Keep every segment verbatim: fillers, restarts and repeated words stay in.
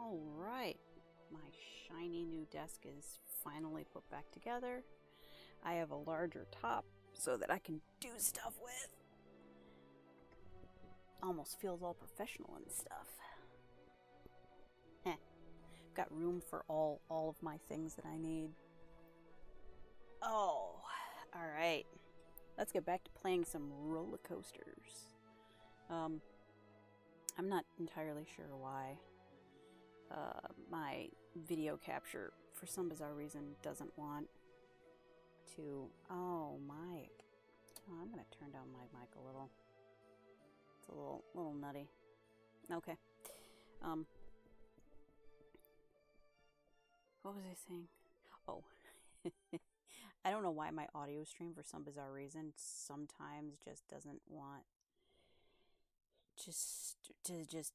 All right, my shiny new desk is finally put back together. I have a larger top so that I can do stuff with. Almost feels all professional and stuff. Eh, I've got room for all, all of my things that I need. Oh, all right. Let's get back to playing some roller coasters. Um, I'm not entirely sure why uh, my video capture, for some bizarre reason, doesn't want to... Oh, my... Oh, I'm going to turn down my mic a little. It's a little, little nutty. Okay. Um, what was I saying? Oh. I don't know why my audio stream, for some bizarre reason, sometimes just doesn't want... just to just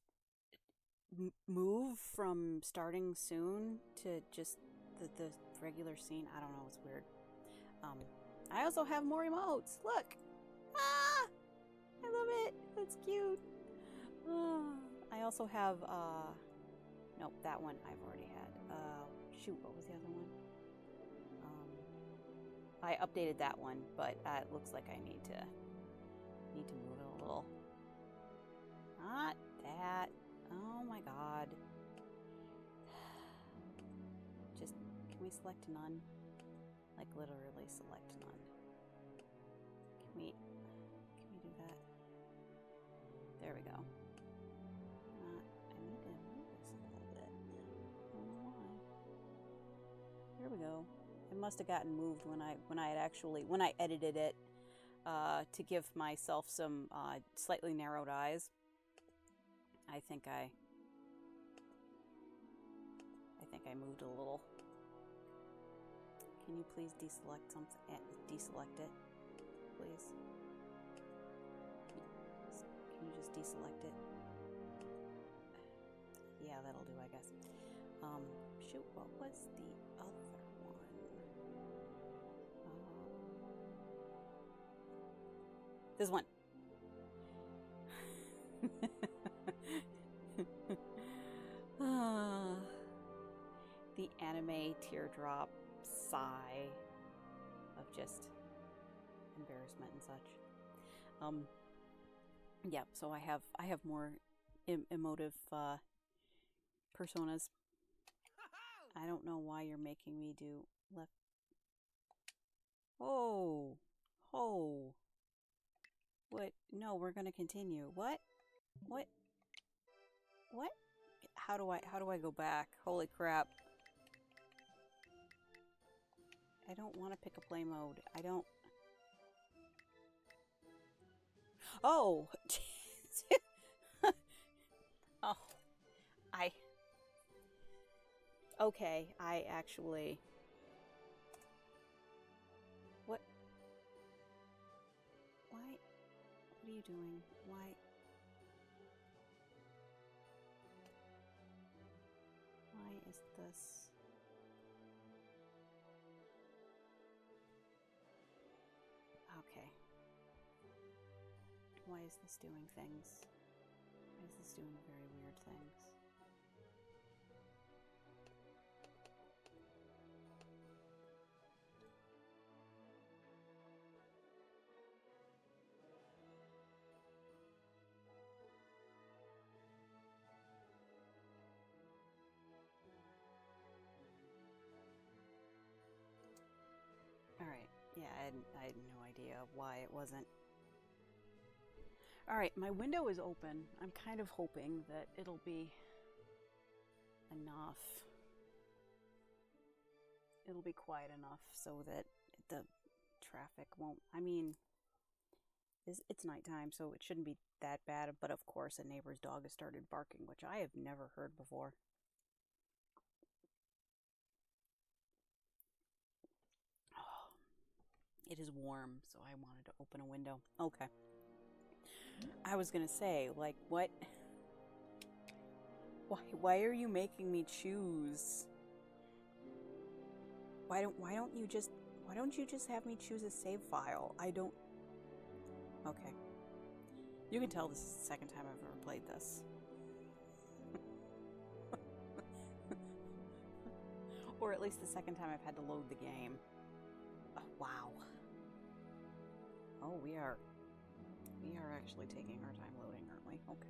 move from starting soon to just the, the regular scene. I don't know, it's weird. Um, I also have more emotes. Look! Ah! I love it! That's cute! Uh, I also have, uh... nope, that one I've already had. Uh, shoot, what was the other one? Um, I updated that one, but uh, it looks like I need to... need to move it a little. Not that. Oh my god. Just, can we select none? Like, literally select none. Can we, can we do that? There we go. Not, I need to move this a little bit. I don't know why. There we go. It must have gotten moved when I, when I had actually, when I edited it uh, to give myself some uh, slightly narrowed eyes. I think I, I think I moved a little. Can you please deselect something? Deselect it, please. Can you just deselect it? Yeah, that'll do, I guess. Um, shoot, what was the other one? Um, this one. The anime teardrop sigh of just embarrassment and such. Um, yeah, so I have I have more em emotive uh, personas. I don't know why you're making me do left. Oh, oh, what? No, we're gonna continue. What? What? What? How do I how do I go back? Holy crap! I don't want to pick a play mode. I don't. Oh, oh, I. Okay, I actually. What? Why? What are you doing? Why? Why is this? Okay. Why is this doing things? Why is this doing very weird things? Yeah, I had, I had no idea why it wasn't. Alright, my window is open. I'm kind of hoping that it'll be enough. It'll be quiet enough so that the traffic won't... I mean, it's, it's nighttime, so it shouldn't be that bad. But of course, a neighbor's dog has started barking, which I have never heard before. It is warm, so I wanted to open a window. Okay. I was gonna say, like, what? Why? Why are you making me choose? Why don't? Why don't you just? Why don't you just have me choose a save file? I don't. Okay. You can tell this is the second time I've ever played this. or at least the second time I've had to load the game. Oh, wow. Oh, we are, we are actually taking our time loading, aren't we? Okay.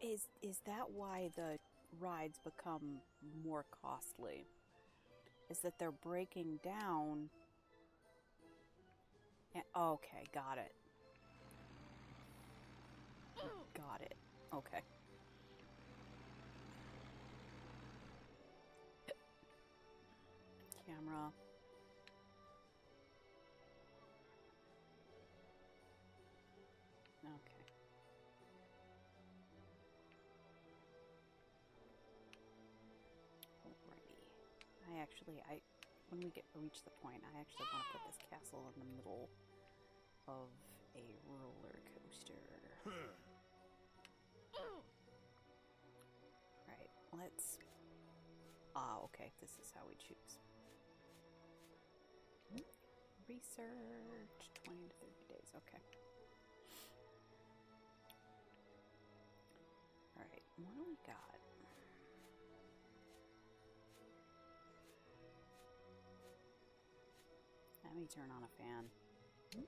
Is is that why the rides become more costly? Is that they're breaking down? And, okay, got it. Got it. Okay. Camera. Okay. I actually, I when we get reach the point, I actually want to put this castle in the middle of a roller coaster. Right, let's. Ah, okay, this is how we choose. Research twenty to thirty days. Okay. All right, what do we got? Let me turn on a fan. Let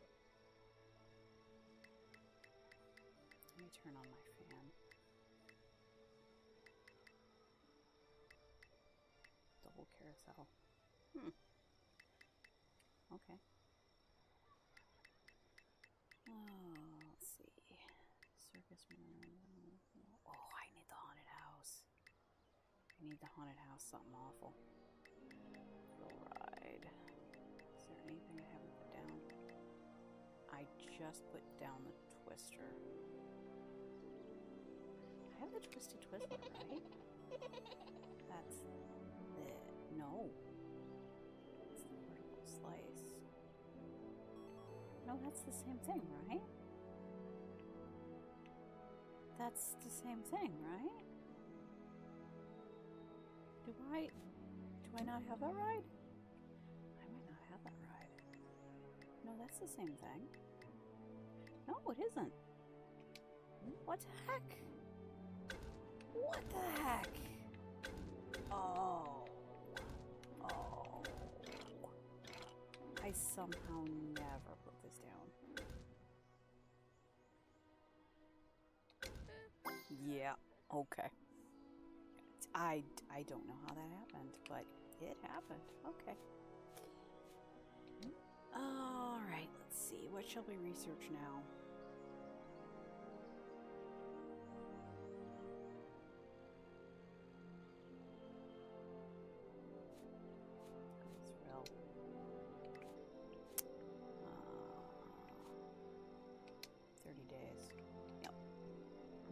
me turn on my fan. Double carousel. Hmm. Okay. Oh, let's see. Circus. Oh, I need the haunted house. I need the haunted house. Something awful. Full ride. Is there anything I haven't put down? I just put down the twister. I have the twisted twister, right? That's the... No. It's the vertical slice. No, that's the same thing, right? That's the same thing, right? Do I... Do I not have that ride? That ride. No, that's the same thing. No, it isn't. What the heck? What the heck? Oh. Oh. I somehow never put this down. Yeah, okay. I, I don't know how that happened, but it happened. Okay. Alright, let's see. What shall we research now? That's real. Uh, thirty days. Yep.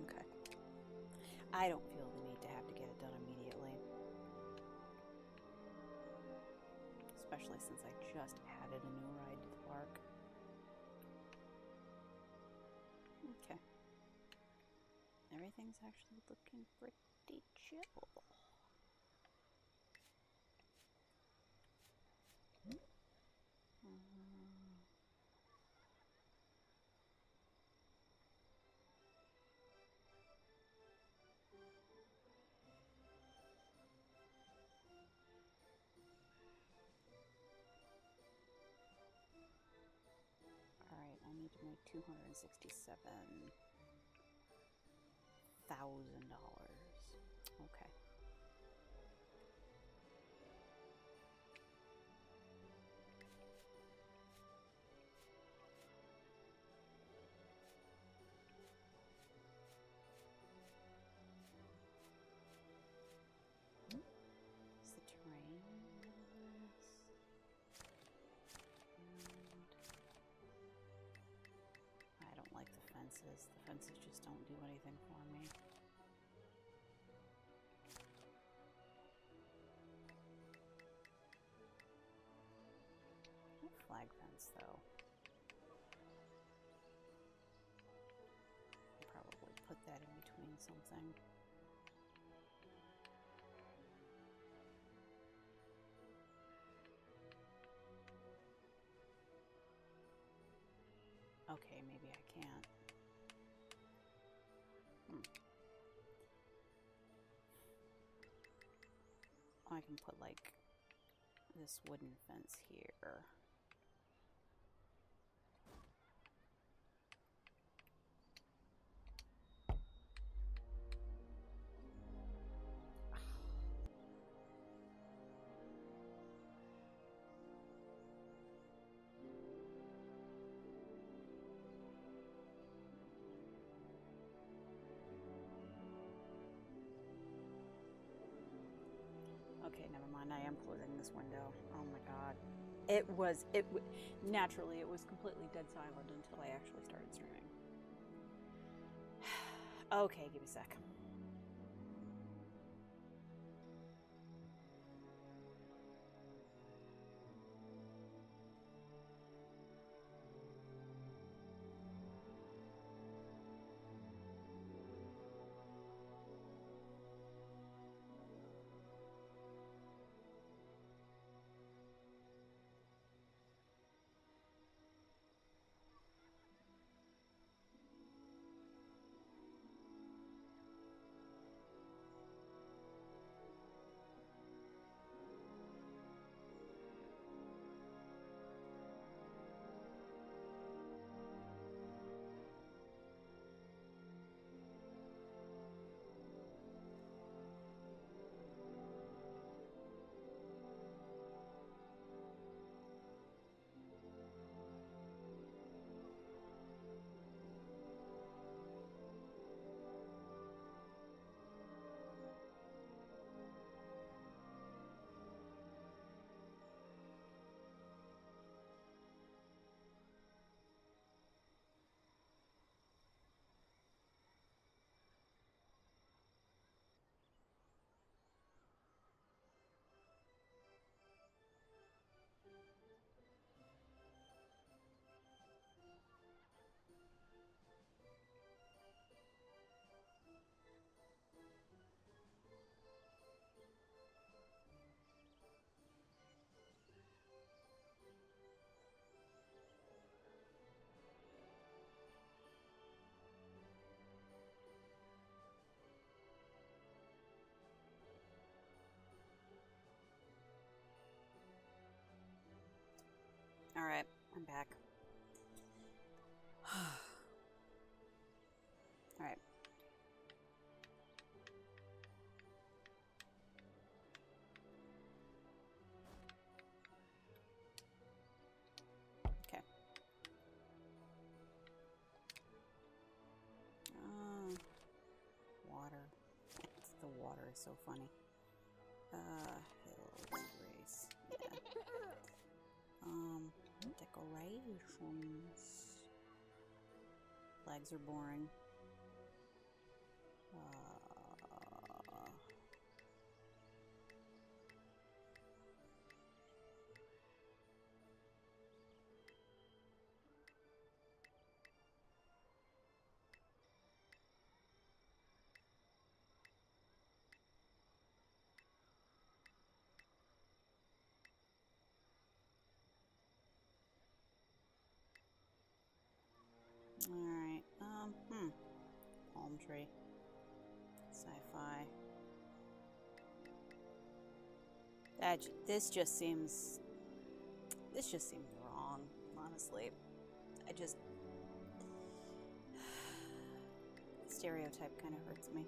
Okay. I don't feel the need to have to get it done immediately. Especially since I just added a new ride to the park. Okay. Everything's actually looking pretty chill. Um, two hundred sixty-seven thousand dollars. Okay. It's the terrain. Fences. The fences just don't do anything for me. Flag fence, though. I'll probably put that in between something. Okay, maybe I can't. Hmm. I can put like this wooden fence here. Okay, never mind. I am closing this window. Oh my god. It was, it w naturally, it was completely dead silent until I actually started streaming. Okay, give me a sec. All right, I'm back. All right. Okay. Uh, water. It's, the water is so funny. Uh, hills, race. Yeah. Um, decorations. Flags are boring. Uh, Alright, um, hmm. Palm tree. Sci-fi. That, this just seems... This just seems wrong, honestly. I just... Stereotype kind of hurts me.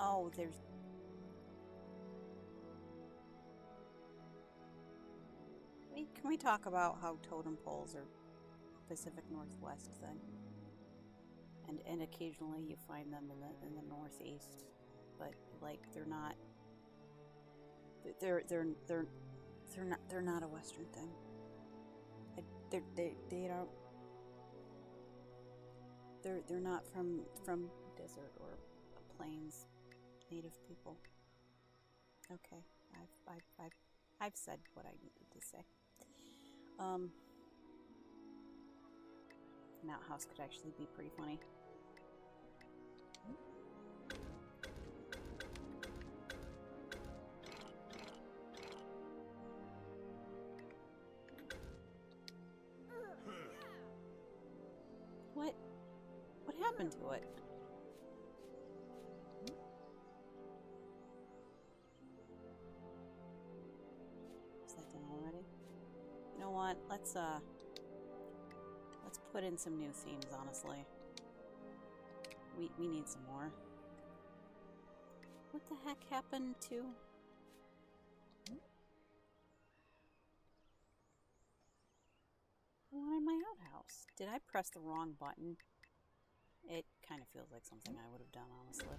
Oh, there's... Can we talk about how totem poles are... Pacific Northwest thing, and and occasionally you find them in the in the Northeast, but like they're not they're they're they're they're not they're not a Western thing. They they they don't they're they're not from from desert or plains native people. Okay, I've I've I've, I've said what I needed to say. Um. An outhouse could actually be pretty funny. happened to it? Is that done already? You know what? Let's uh let's put in some new themes, honestly. We we need some more. What the heck happened to? I wanted my outhouse. Did I press the wrong button? It kind of feels like something I would have done, honestly.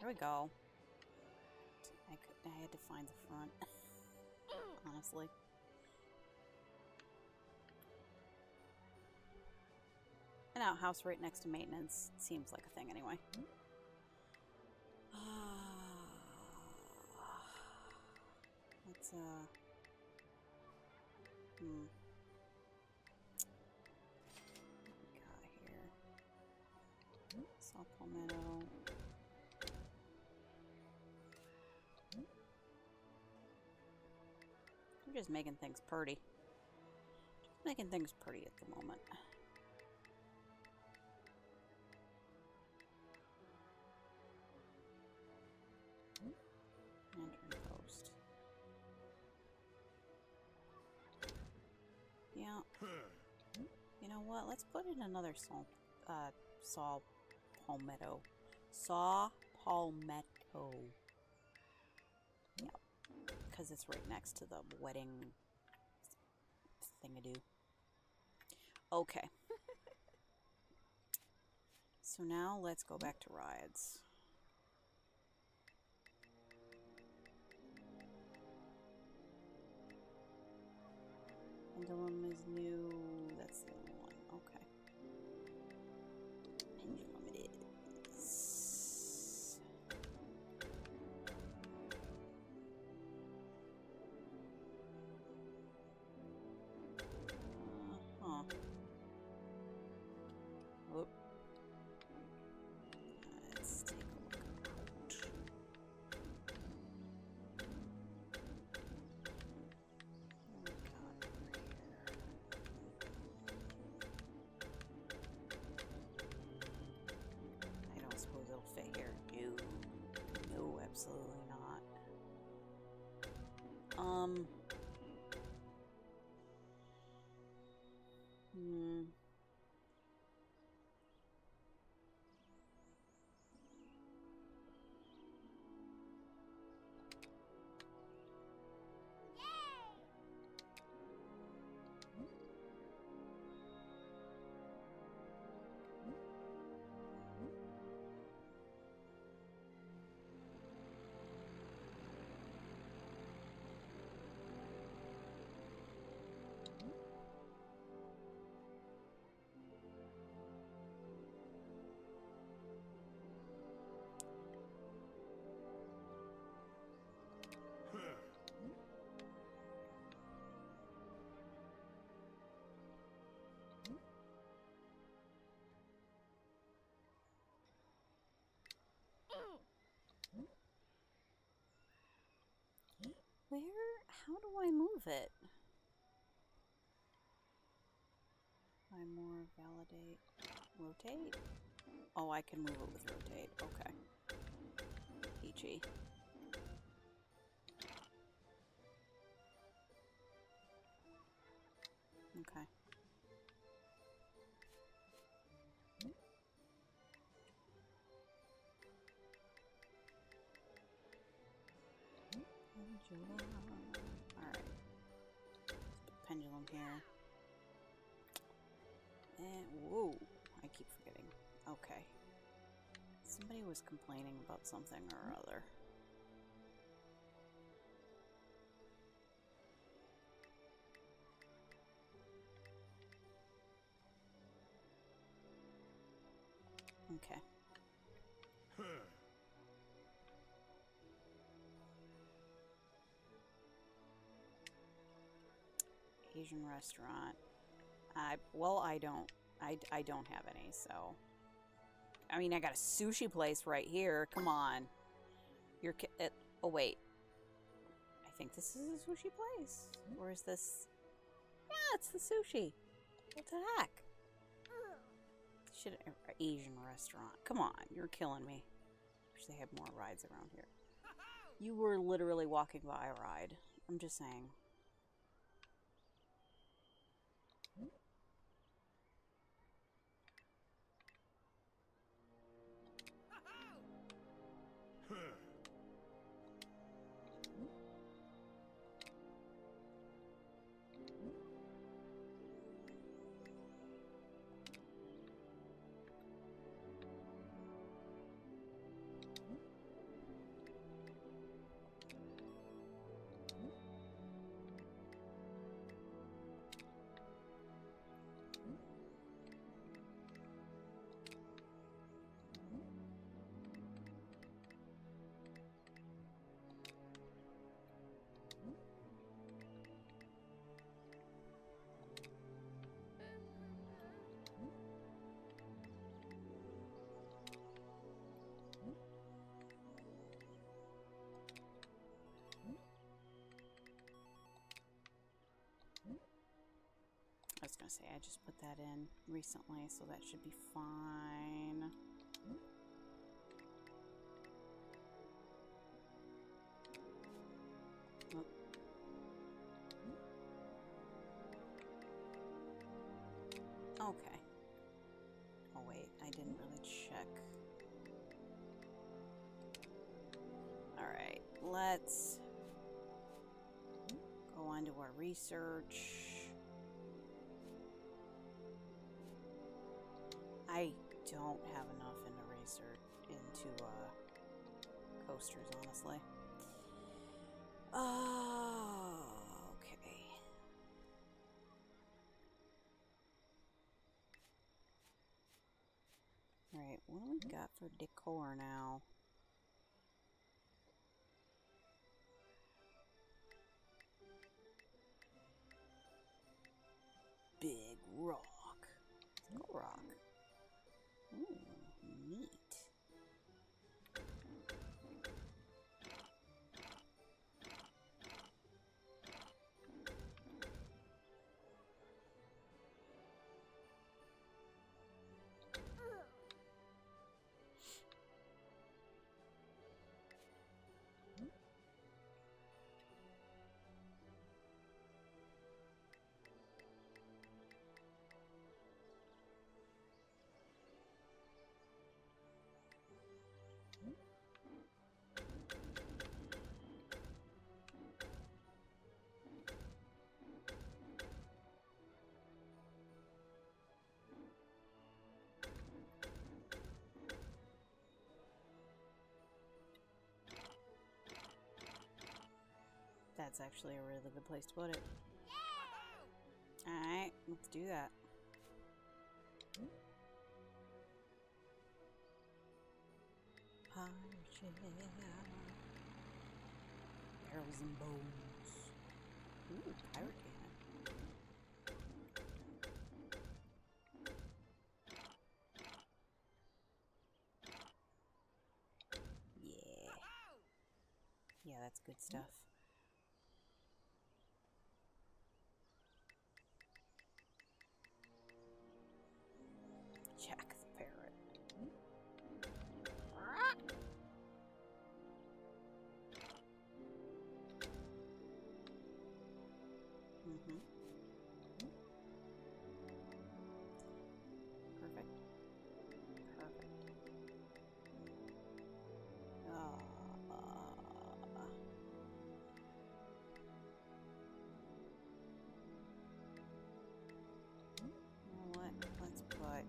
There we go. I, could, I had to find the front. Honestly. An outhouse right next to maintenance seems like a thing anyway. Let's uh hmm. What we got here? Saw palmetto. We're just making things pretty. Just making things pretty at the moment. Lantern post. Yeah. You know what? Let's put in another saw, uh, saw palmetto. Saw palmetto. Yep. Because it's right next to the wedding thingadoo. Okay. So now let's go back to rides. Pendulum is new. That's the only one. Okay. Pendulum it is. Um. Hmm. Yay! Where? How do I move it? I more validate. Rotate? Oh, I can move it with rotate. Okay. Peachy. Okay. Alright. Pendulum here. And whoa, I keep forgetting. Okay. Somebody was complaining about something or other. Okay. Asian restaurant. I, well, I don't. I, I don't have any, so... I mean, I got a sushi place right here. Come on. You're... It, oh, wait. I think this is a sushi place. Or is this... Yeah, it's the sushi. What the heck? Should an Asian restaurant. Come on. You're killing me. Wish they had more rides around here. You were literally walking by a ride. I'm just saying. I was going to say, I just put that in recently, so that should be fine. Oh. Okay. Oh, wait. I didn't really check. Alright. Let's go on to our research. I don't have enough into research into uh, coasters, honestly. Oh, okay. All right, what do we got for decor now? Big rock. Big rock. Ooh, neat. That's actually a really good place to put it. Yeah! Alright, let's do that. Barrels and bones. Ooh, pirate can. Yeah. Yeah, that's good stuff. Jack the parrot. Mm-hmm. Perfect. Perfect. Oh. You know what? Let's put.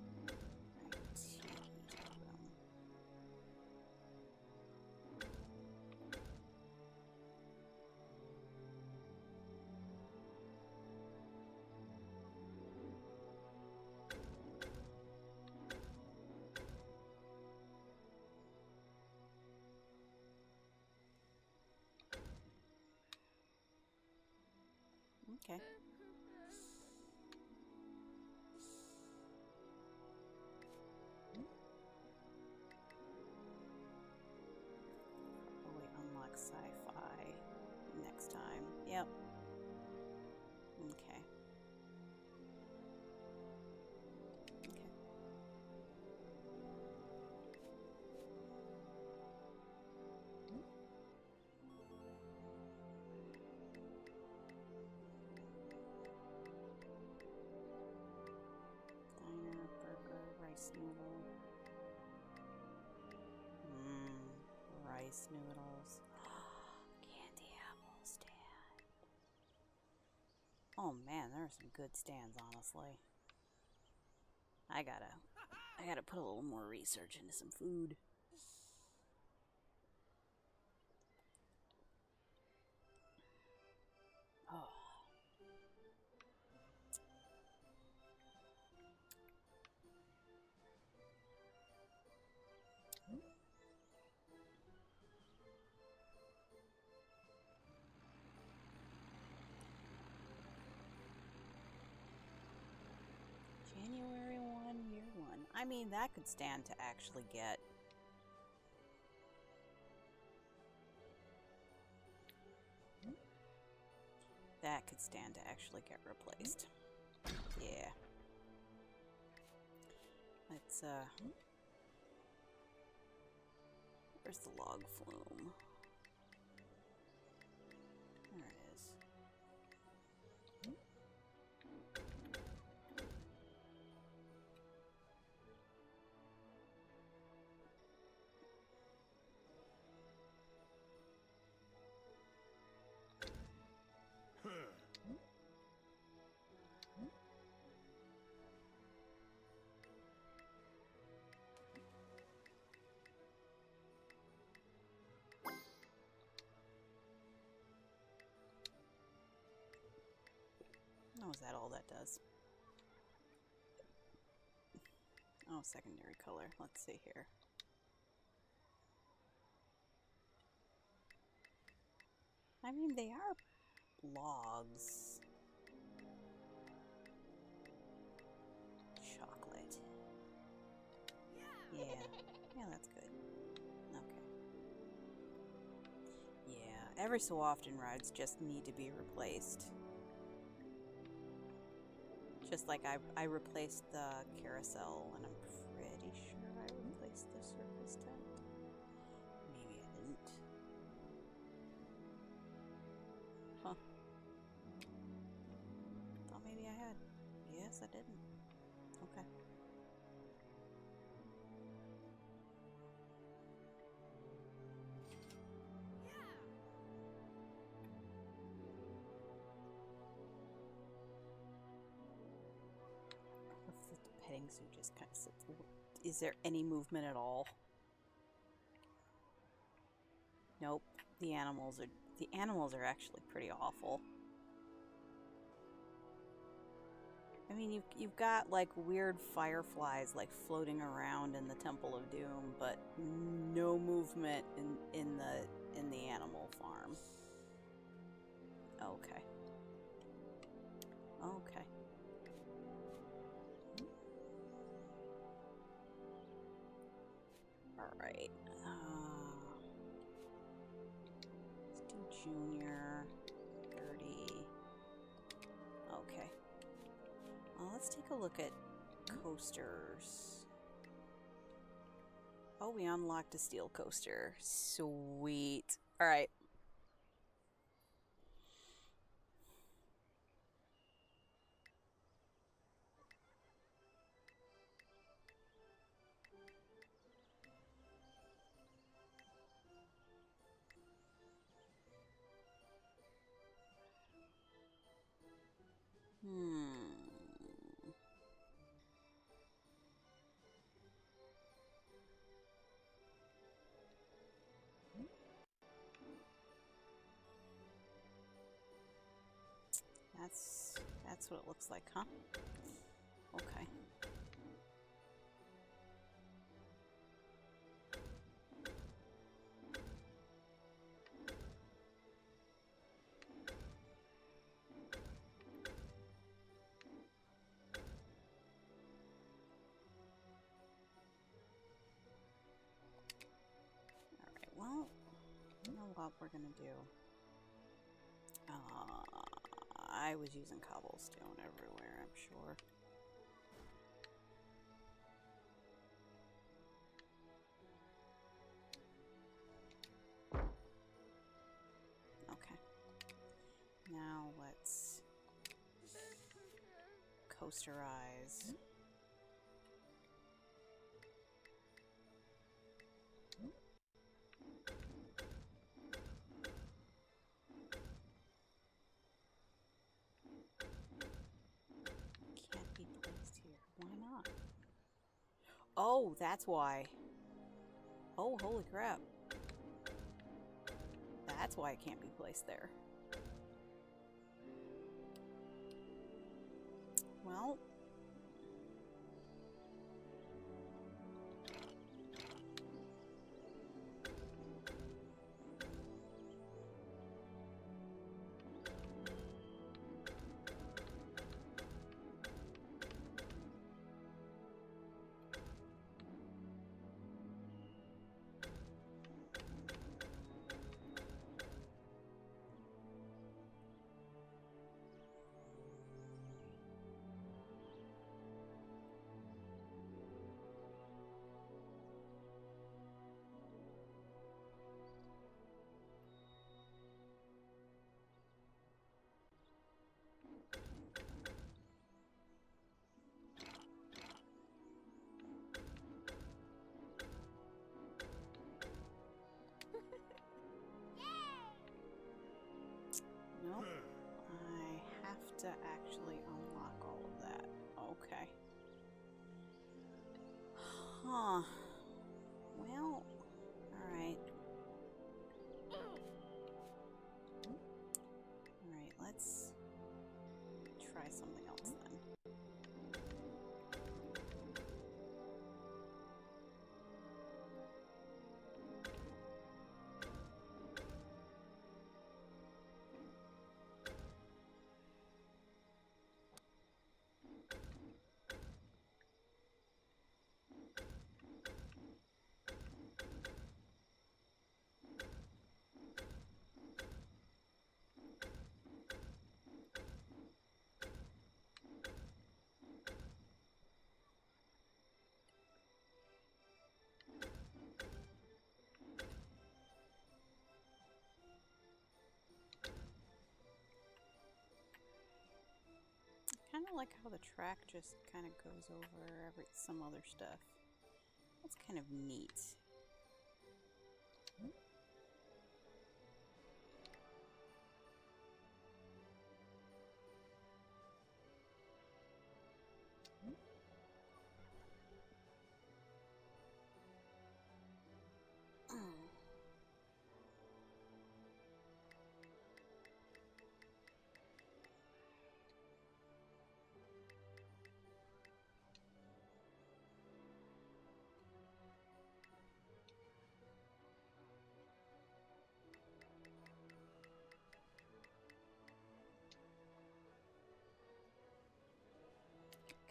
Okay. Miss Noodles. Candy apple stand. Oh man, there are some good stands, honestly. I gotta, I gotta put a little more research into some food. Oh. Hmm? January first, year one. I mean, that could stand to actually get That could stand to actually get replaced. Yeah. Let's, uh... where's the log flume? There it is. Oh, is that all that does? Oh, secondary color. Let's see here. I mean, they are logs. Chocolate. Yeah. Yeah, that's good. Okay. Yeah, every so often rides just need to be replaced. Just like I, I replaced the carousel, and I'm pretty sure I replaced the circus tent. Maybe I didn't. Huh. Thought maybe I had. Yes, I didn't. Okay. Petting zoo just kind of sits. Is there any movement at all? Nope. The animals are the animals are actually pretty awful. I mean, you've you've got like weird fireflies like floating around in the Temple of Doom, but no movement in in the in the animal farm. Okay. Okay. Alright, uh, let's do junior, thirty, okay. Well, let's take a look at coasters. Oh, we unlocked a steel coaster. Sweet. Alright. That's that's what it looks like, huh? Okay. All right. Well, you know what we're gonna do. Uh, I was using cobblestone everywhere, I'm sure. Okay. Now let's coasterize. Oh, that's why. Oh, holy crap. That's why it can't be placed there. Well. Nope. I have to actually unlock all of that. Okay. Huh. Well, alright. Alright, let's try something else then. Kind of like how the track just kind of goes over every, some other stuff. That's kind of neat.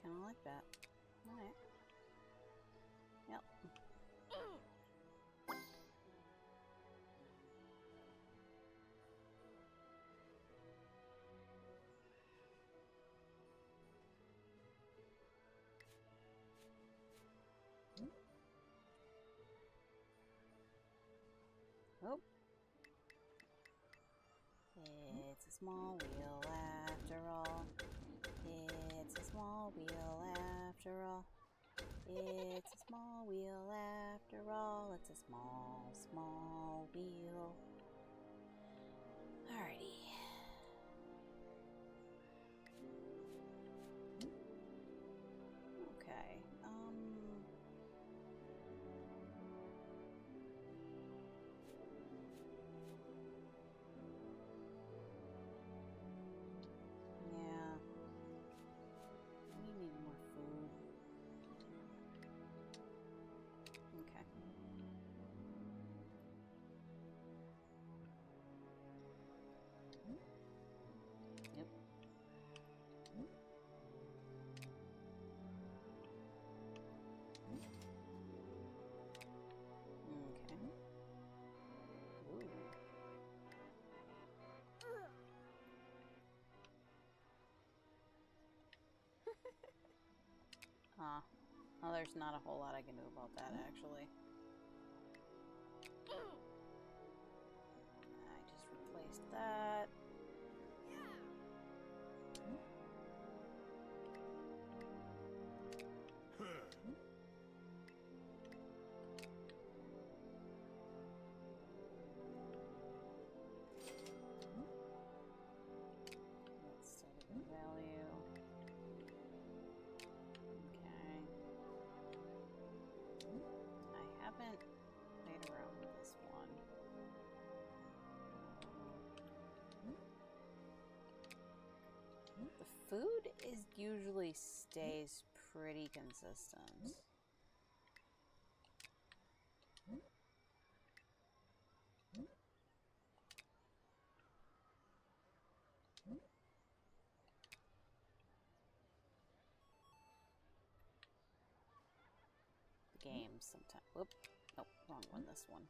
Kinda like that. Alright. Yep. Oh. It's a small wheel after all. It's a small wheel after all. It's a small wheel after all. It's a small, small wheel. Alrighty. Okay. Um. Huh. Well, there's not a whole lot I can do about that, actually. I just replaced that. food is usually stays pretty consistent. Games sometimes. Whoop. Nope, oh, wrong one, this one.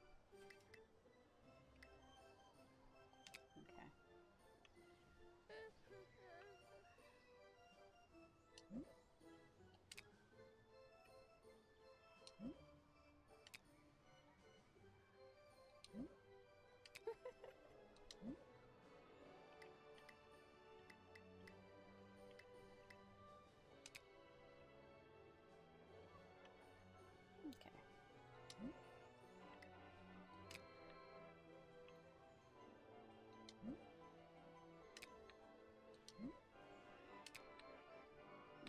Okay.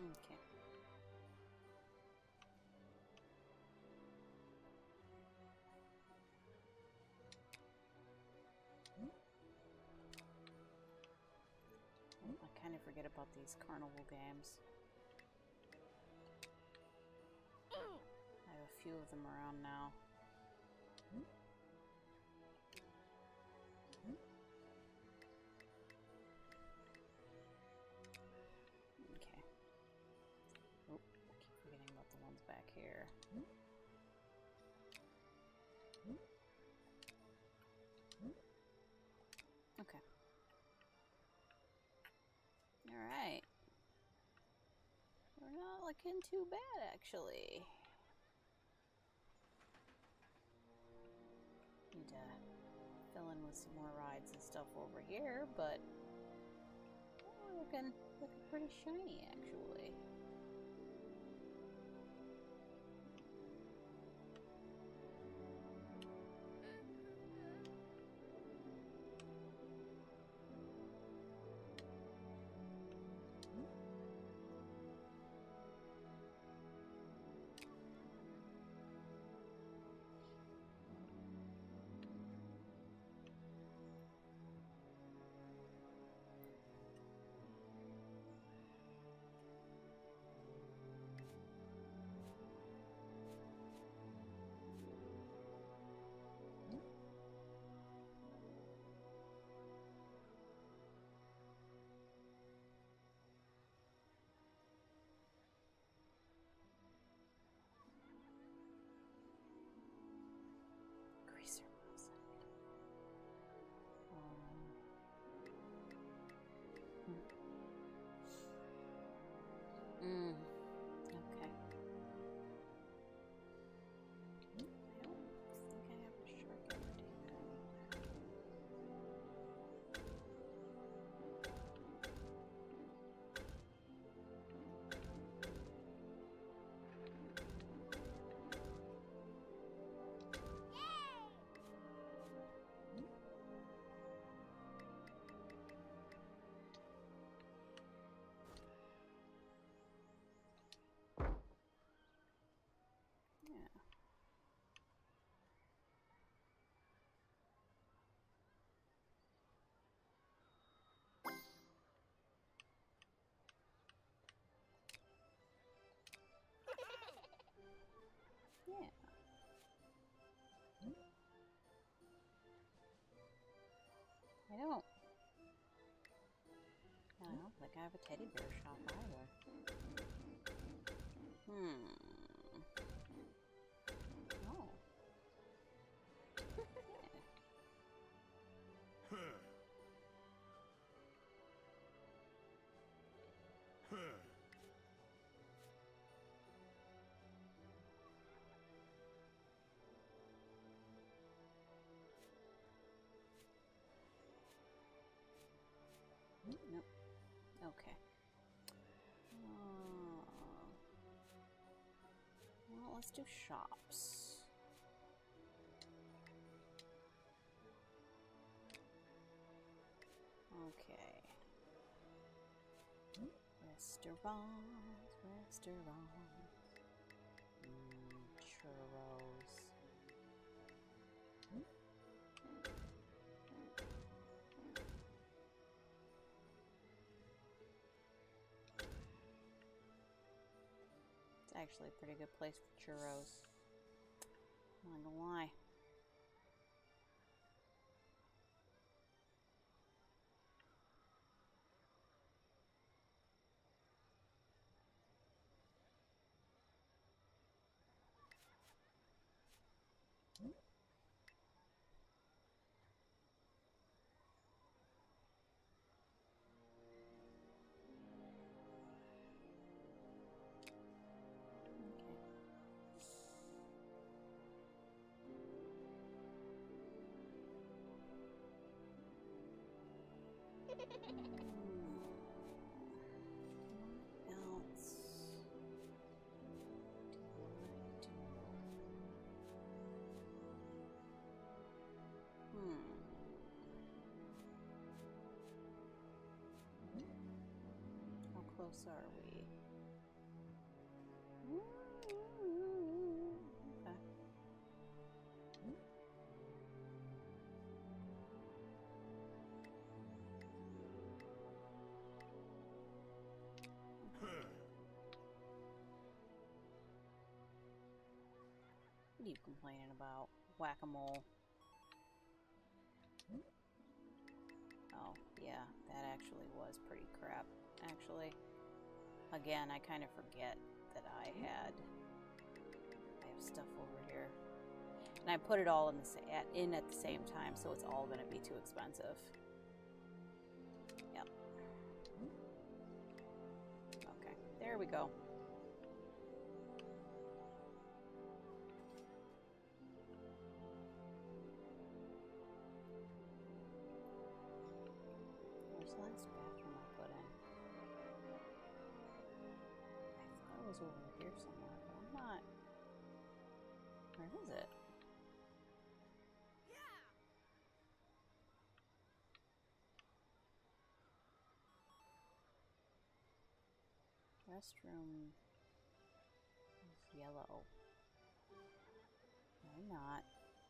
Okay. I kind of forget about these carnival games. I have a few of them around now. Here. Okay. All right. We're not looking too bad, actually. Need to fill in with some more rides and stuff over here, but we're looking looking pretty shiny, actually. Mm. Okay. I don't think I have a shortcut to do Yeah. I don't. I don't think I have a teddy bear shop either. Hmm. Oh. Yeah. Nope. Okay. Oh. Well, let's do shops. Okay. Restaurants, restaurants. Mm, churros. actually a pretty good place for churros. I'm not gonna lie. Close are we? Okay. What are you complaining about? Whack-a-mole. Oh, yeah, that actually was pretty crap. Actually, again, I kind of forget that I had I have stuff over here, and I put it all in the at, in at the same time, so it's all going to be too expensive. Yep. Okay, there we go. Where's the last bathroom I put in? Over here somewhere, but I'm not. Where is it? Yeah. Restroom is yellow. I'm not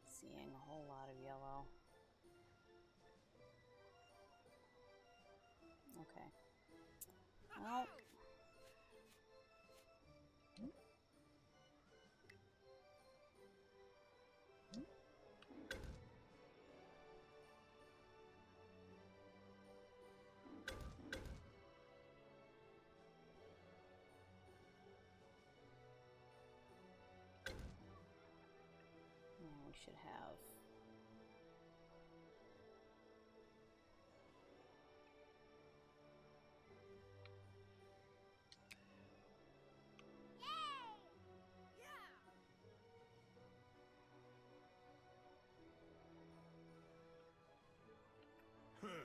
seeing a whole lot of yellow. Okay. Well. Should have Yay! Yeah. Huh.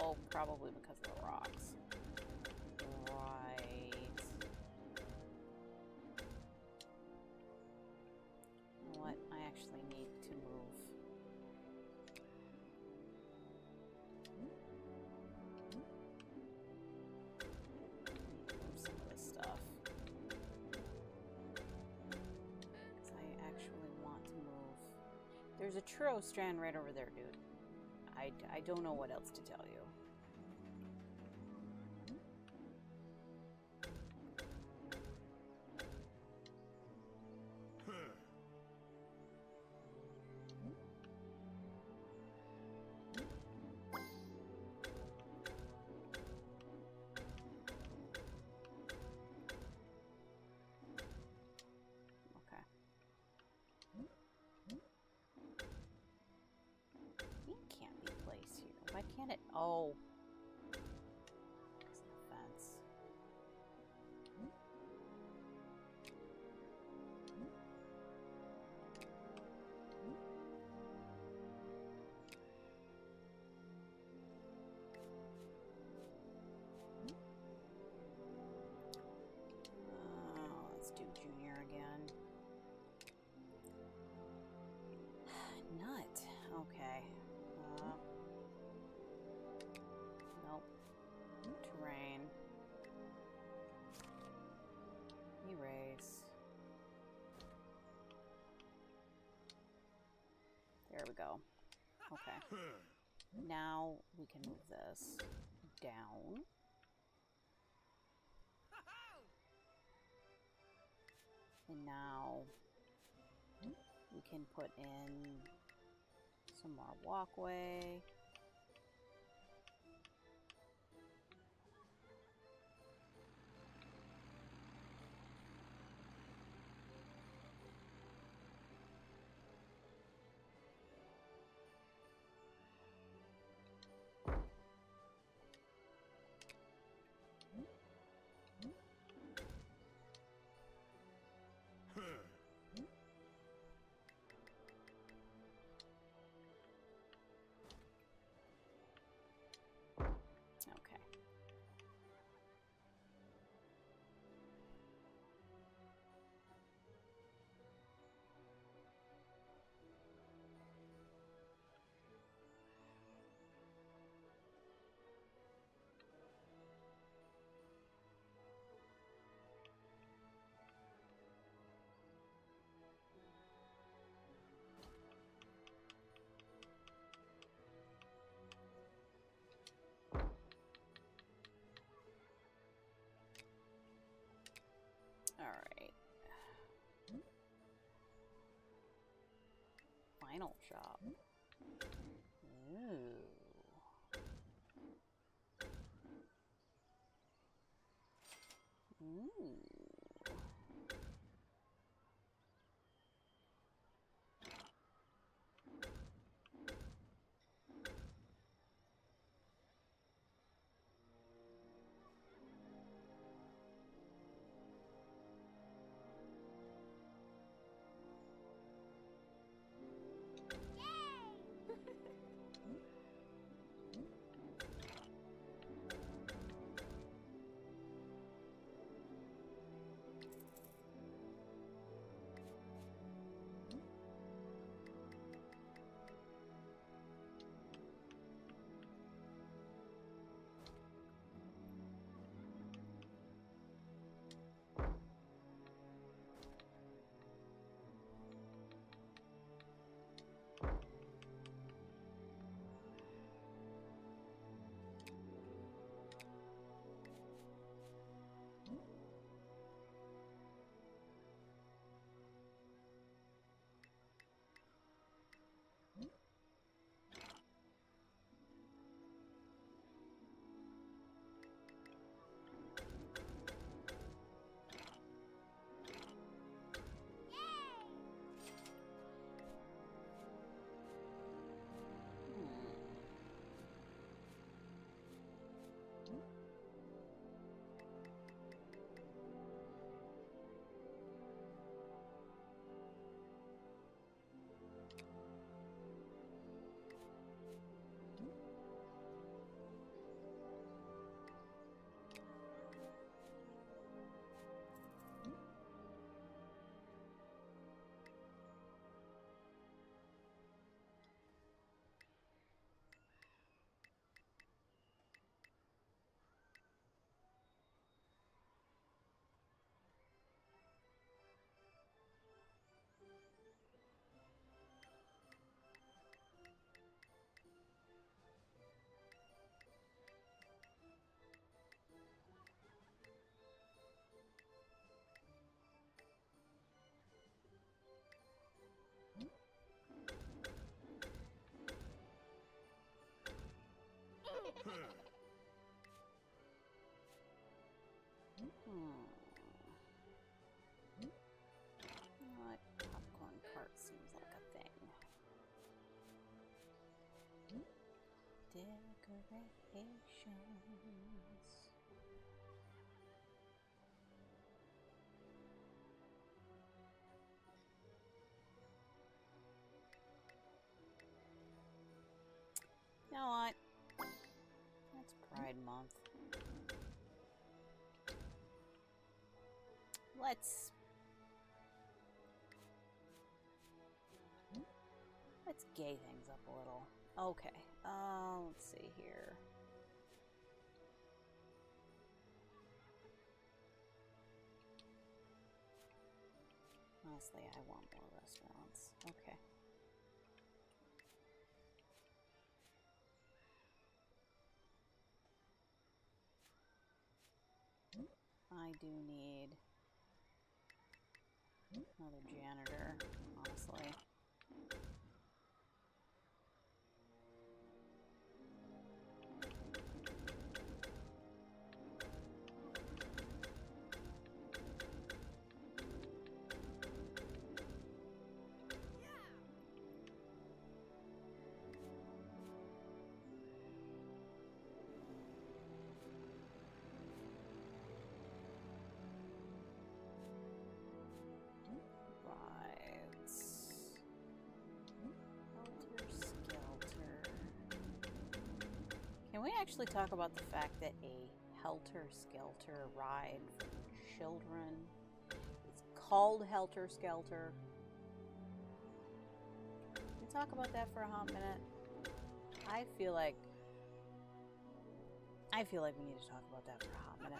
Oh, probably because of the rocks. Right. You know what? I actually need to move. I need to move some of this stuff. Because I actually want to move. There's a churro strand right over there, dude. I, I don't know what else to tell you. Oh, there's no fence. go. Okay. Now we can move this down. And now we can put in some more walkway. Alright. Final shop. Ooh. Ooh. Hmm. What popcorn cart seems like a thing. Decorations. You know what? It's Pride Month. Let's let's gay things up a little. Okay. Uh, let's see here. Honestly, I want more restaurants. Okay. I do need another janitor, honestly. Can we actually talk about the fact that a helter-skelter ride for children is called helter-skelter? Can we talk about that for a hot minute? I feel like... I feel like we need to talk about that for a hot minute.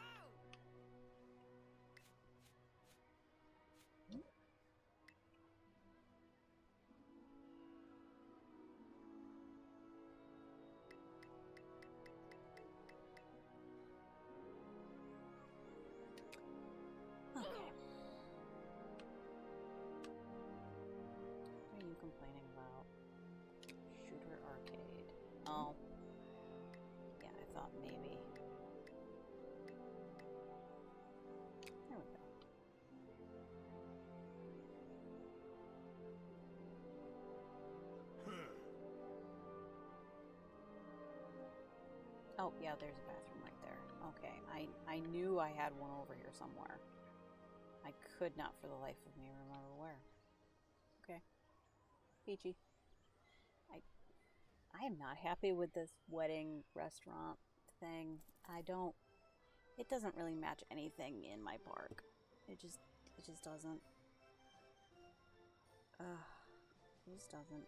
Oh, yeah, there's a bathroom right there. Okay, I, I knew I had one over here somewhere. I could not for the life of me remember where. Okay. Peachy. I, I am not happy with this wedding restaurant thing. I don't... It doesn't really match anything in my park. It just... It just doesn't. Ugh. It just doesn't.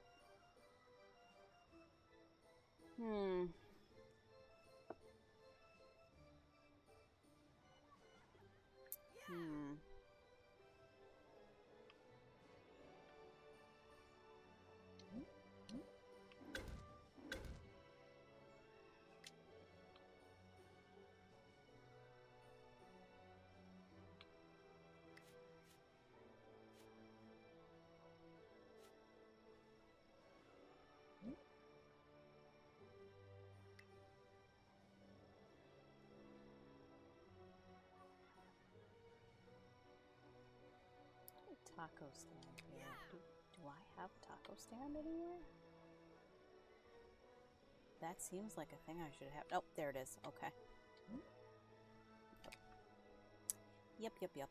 Hmm... Hmm. Taco stand here. Do, do I have a taco stand anywhere? That seems like a thing I should have. Oh, there it is. Okay. Yep, yep, yep.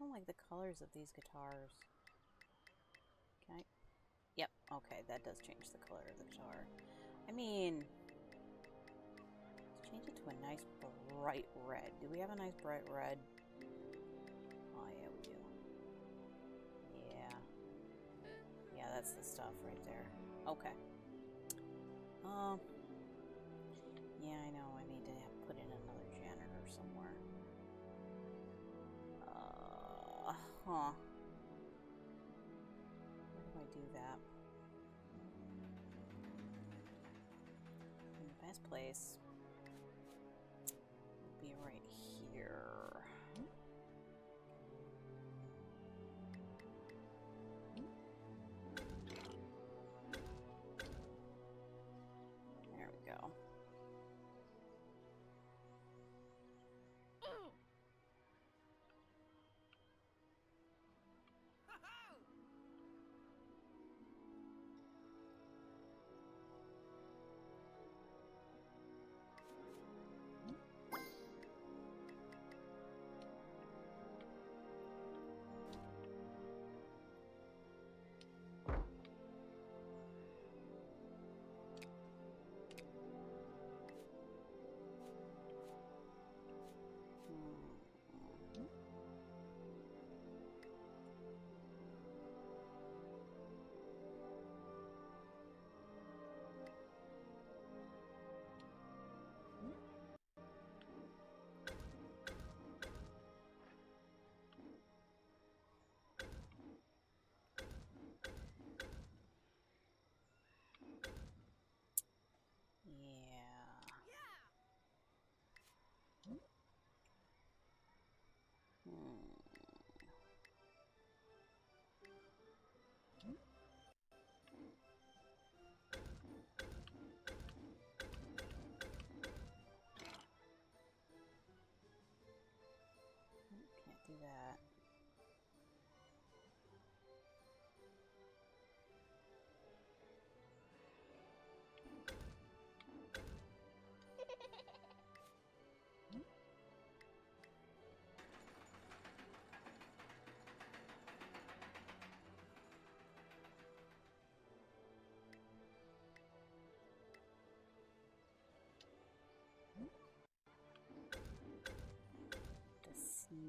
I don't like the colors of these guitars. Can I? Yep, okay, that does change the color of the guitar. I mean, let's change it to a nice bright red. Do we have a nice bright red? Oh yeah, we do. Yeah. Yeah, that's the stuff right there. Okay. Um, yeah, I know, I need to put in another janitor somewhere. Huh. How do I do that? And the best place would be right here. There we go.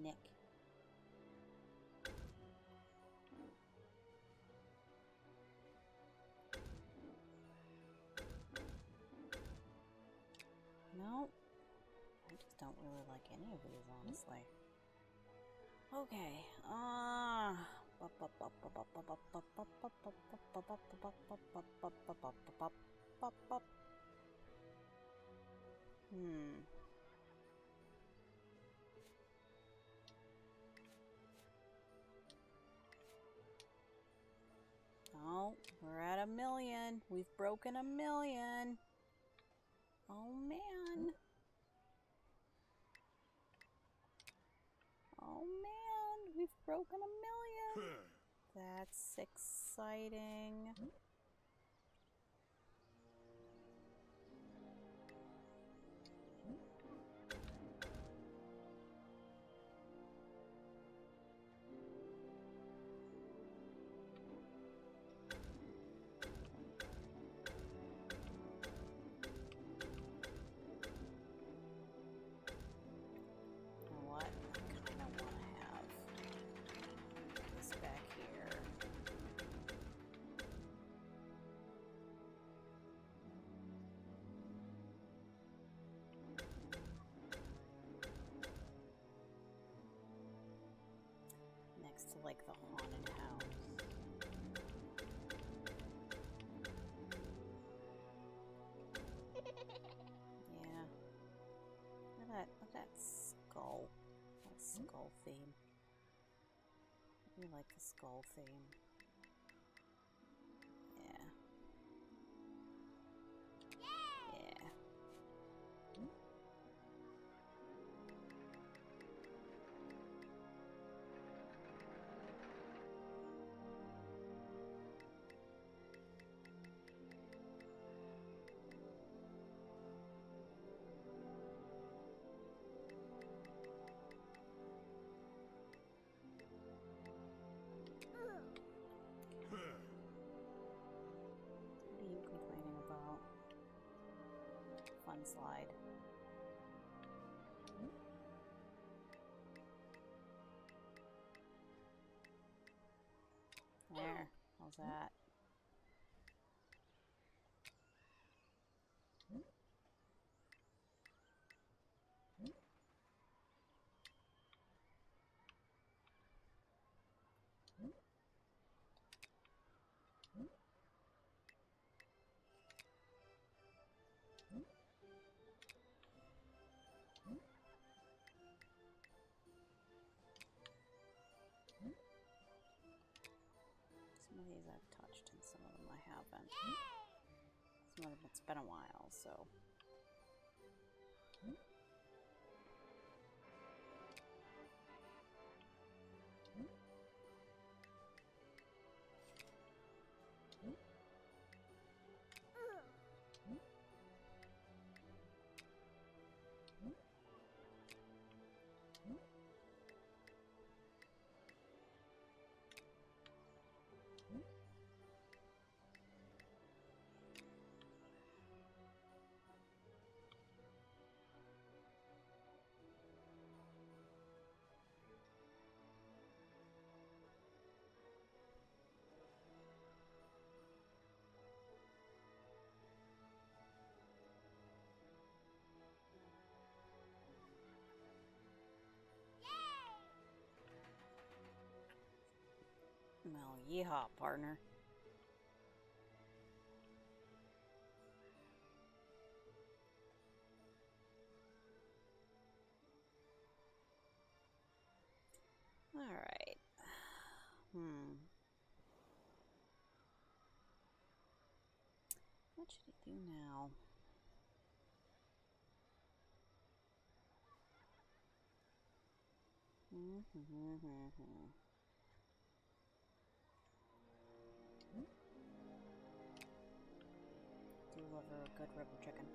Nick. No, I just don't really like any of these, honestly. Okay, uh Hmm. Oh, we're at a million. We've broken a million. Oh, man. Oh, man. We've broken a million. That's exciting. To like the haunted house. Yeah. Look at that, look at that skull. That skull theme. We like the skull theme. Yeah. Yeah. Fun slide. Mm-hmm. There. How's that? Mm-hmm. Mm-hmm. Some of these I've touched and some of them I haven't. Yay! Some of them, it's been a while, so. Mm-hmm. Well, yeehaw, partner. All right. Hmm. What should he do now? Mm-hmm. I do love a good rib of chicken.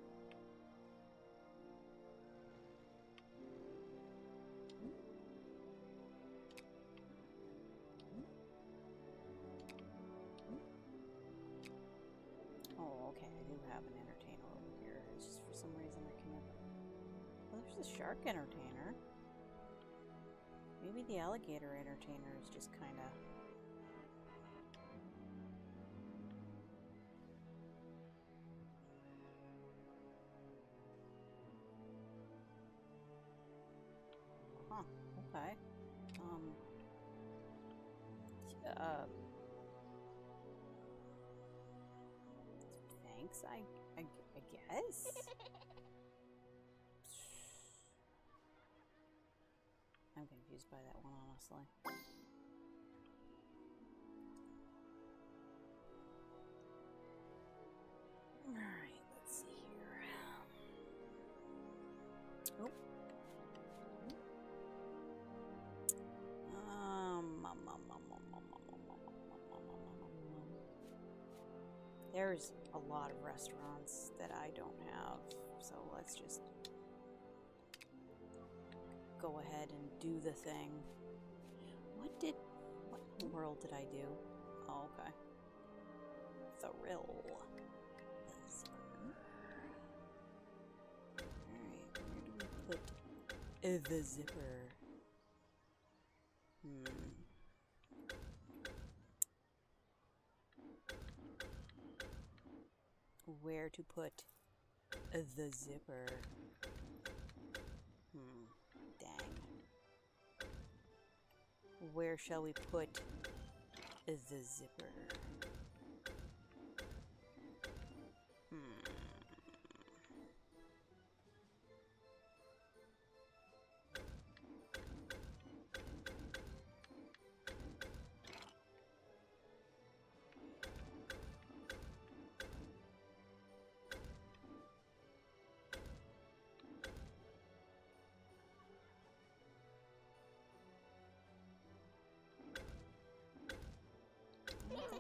Oh, okay, I do have an entertainer over here. It's just for some reason I can't. Well, there's a shark entertainer. Maybe the alligator entertainer is just kind of... Huh, okay. Um... Uh... Thanks, I, I, I guess? I'm confused by that one, honestly. Alright, let's see here. Oh. Um, um, um, um, um, um, um, um. There's a lot of restaurants that I don't have, so let's just... go ahead and do the thing. What did... what in the world did I do? Oh, okay. Thrill. Alright, where do we put uh, the zipper? Hmm. Where to put uh, the zipper? Hmm. Dang. Where shall we put the zipper? Hmm.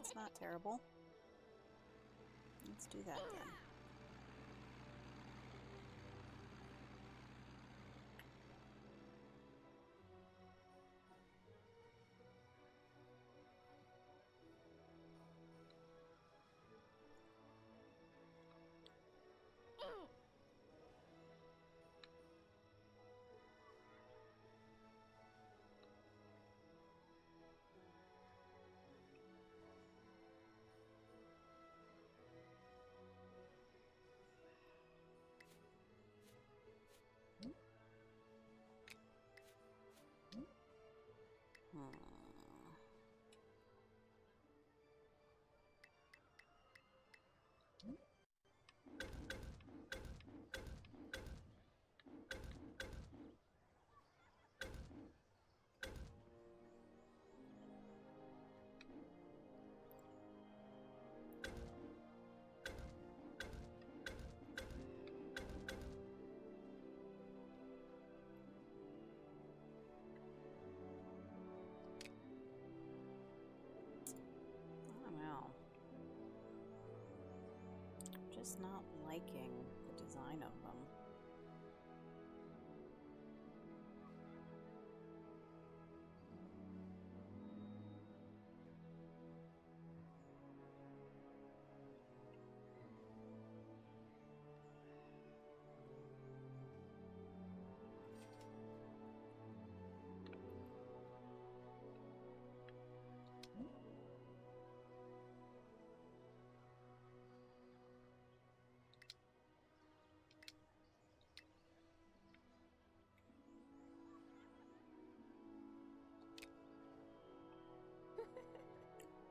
That's not terrible. Let's do that then. Just not liking the design of them.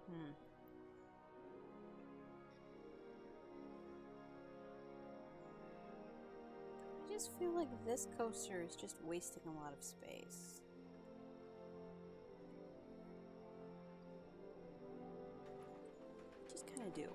Hmm. I just feel like this coaster is just wasting a lot of space. Just kind of do.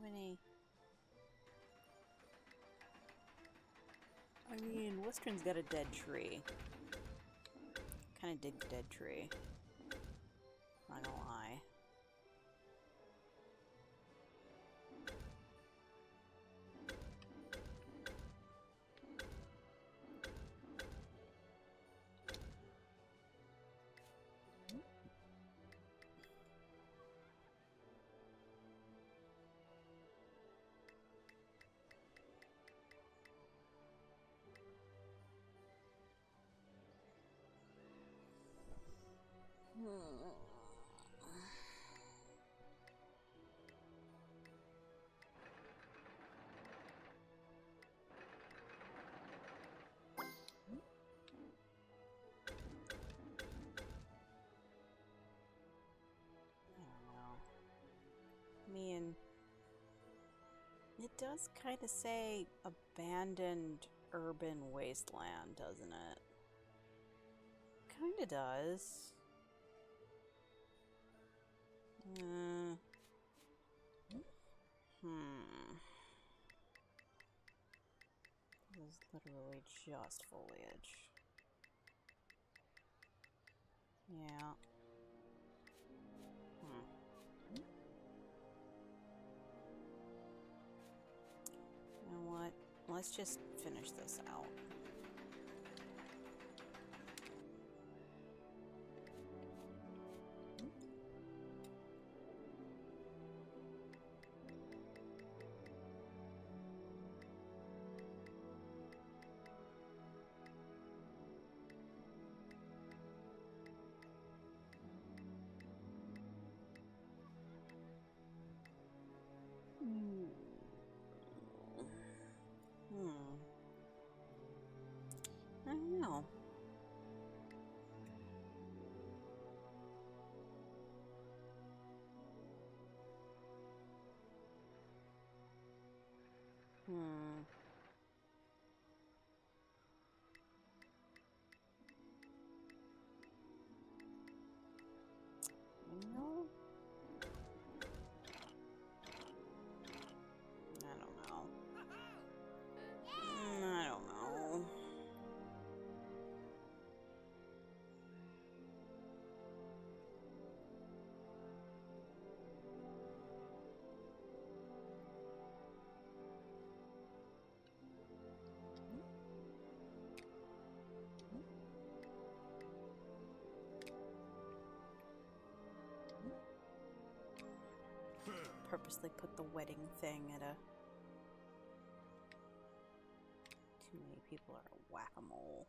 have any. I mean, Western's got a dead tree. Kind of dig the dead tree. Not gonna lie. It does kind of say abandoned urban wasteland, doesn't it? Kind of does. Uh, hmm. This is literally just foliage. Yeah. Hmm. You know what? Let's just finish this out. Hmm. No. I don't know. I don't know. Purposely put the wedding thing at a... Too many people are a whack-a-mole.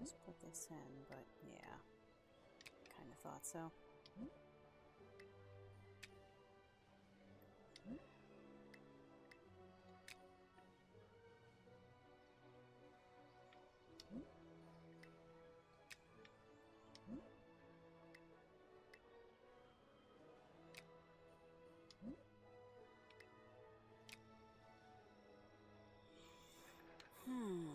Just put this in, but yeah, kind of thought so. Hmm. Mm-hmm.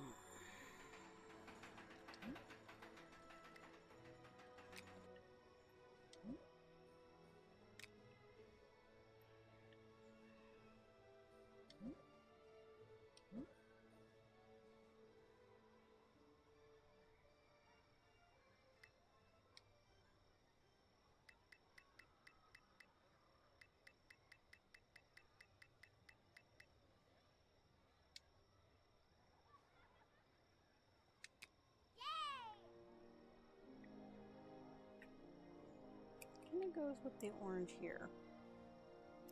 goes with the orange here.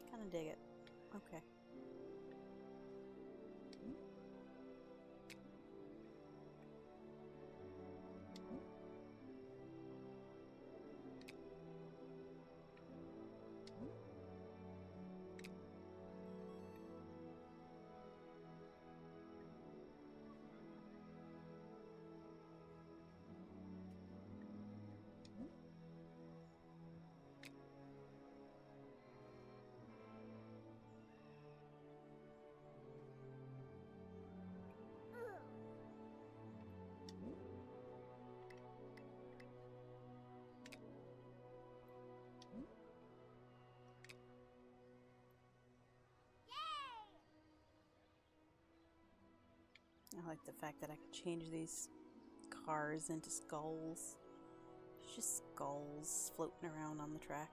Kind of dig it. Okay. I like the fact that I could change these cars into skulls. It's just skulls floating around on the track.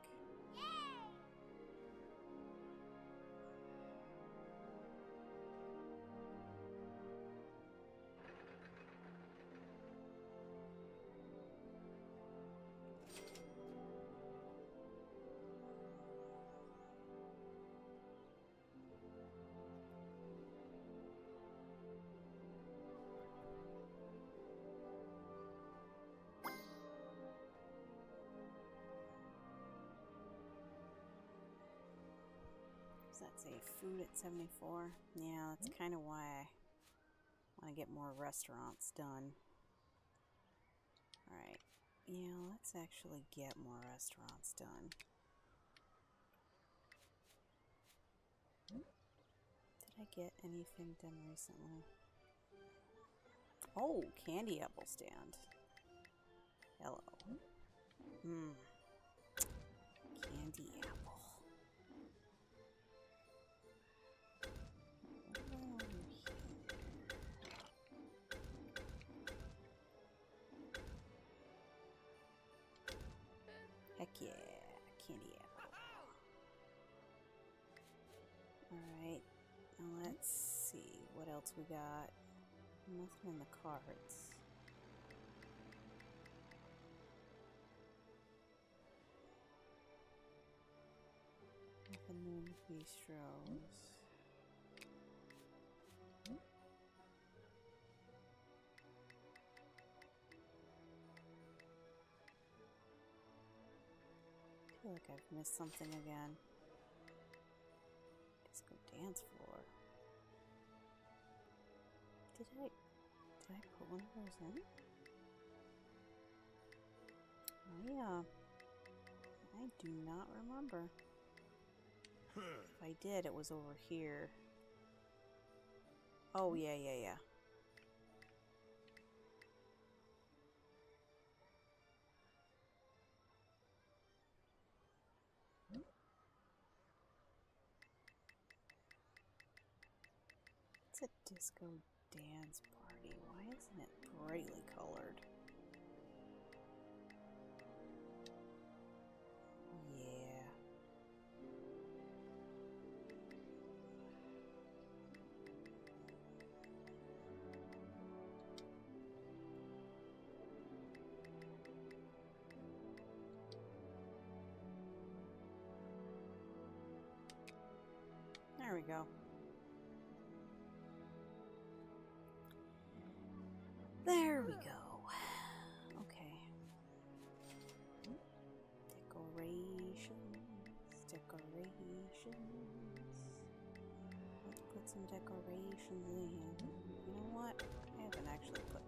That's a food at seventy-four. Yeah, that's kind of why I want to get more restaurants done. Alright. Yeah, let's actually get more restaurants done. Did I get anything done recently? Oh, candy apple stand. Hello. Hmm. Candy apple. Heck yeah, candy apple. Alright, now let's see what else we got. Nothing in the cards. Nothing in the bistros. I feel like I've missed something again. Disco dance floor. Did I did I put one of those in? Oh yeah. I do not remember. Huh. If I did, it was over here. Oh yeah, yeah, yeah. A disco dance party. Why isn't it brightly colored? Yeah. There we go. There we go. Okay. Decorations. Decorations. Let's put some decorations in. You know what? I haven't actually put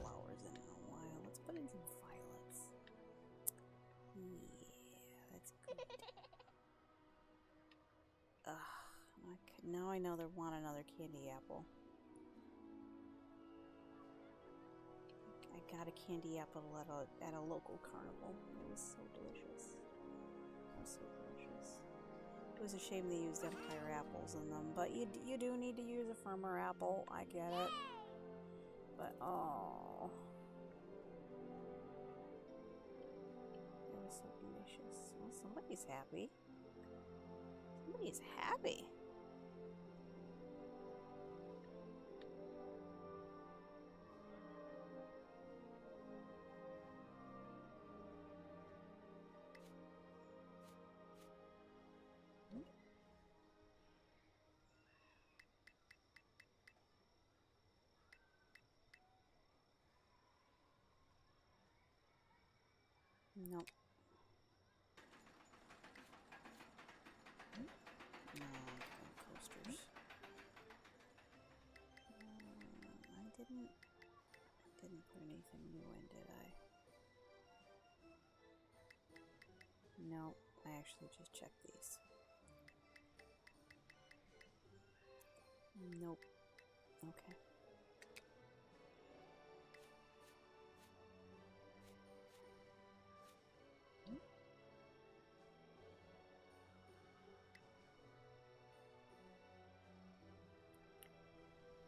flowers in in a while. Let's put in some violets. Yeah, that's good. Ugh. Now I know they want another candy apple. I got a candy apple at a, at a local carnival. It was so delicious. It was so delicious. It was a shame they used Empire apples in them, but you, you do need to use a firmer apple. I get it. But, oh, it was so delicious. Well, somebody's happy. Somebody's happy. No. No, coasters. Um, I didn't. I didn't put anything new in, did I? No, I actually just checked these. Nope. Okay.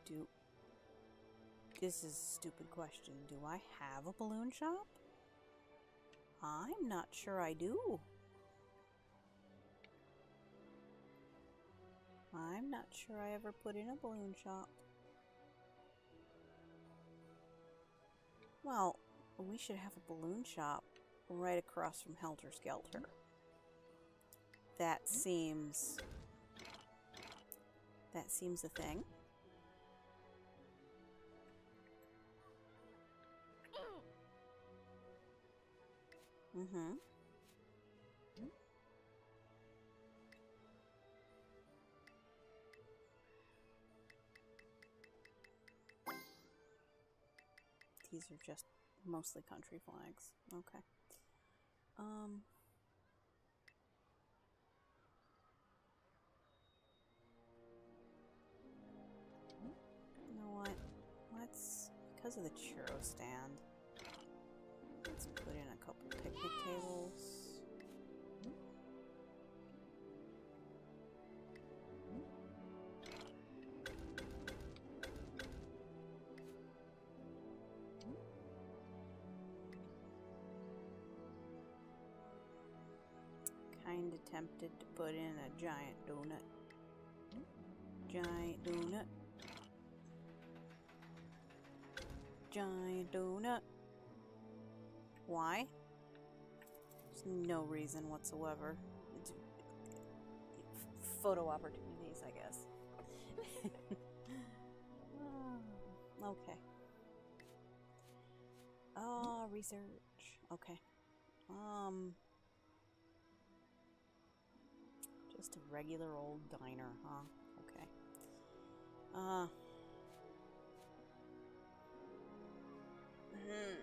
Do... This is a stupid question. Do I have a balloon shop? I'm not sure I do. I'm not sure I ever put in a balloon shop. Well, we should have a balloon shop right across from Helter Skelter. That seems... That seems a thing. Mm-hmm. These are just mostly country flags. Okay. Um. You know what? Let's, because of the churro stand, let's put in a couple picnic tables. Kinda tempted to put in a giant donut. Giant donut. Giant donut. Why? There's no reason whatsoever. It's photo opportunities, I guess. Okay. Oh, research. Okay. Um. Just a regular old diner, huh? Okay. Uh. Hmm.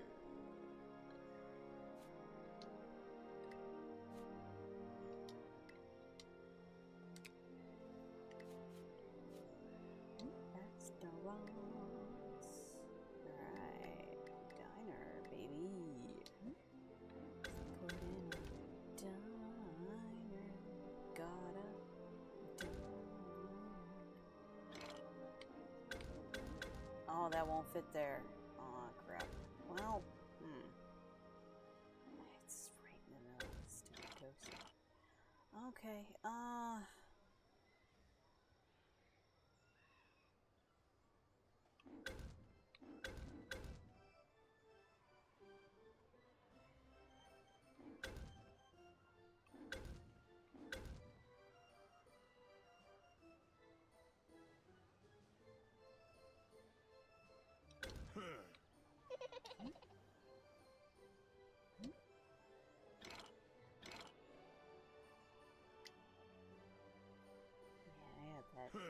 Alright, diner, baby. Let's go in a diner. Got a diner. Oh, that won't fit there. Aw, oh, crap. Well, hmm. It's right in the middle of the stupid coaster. Okay, uh.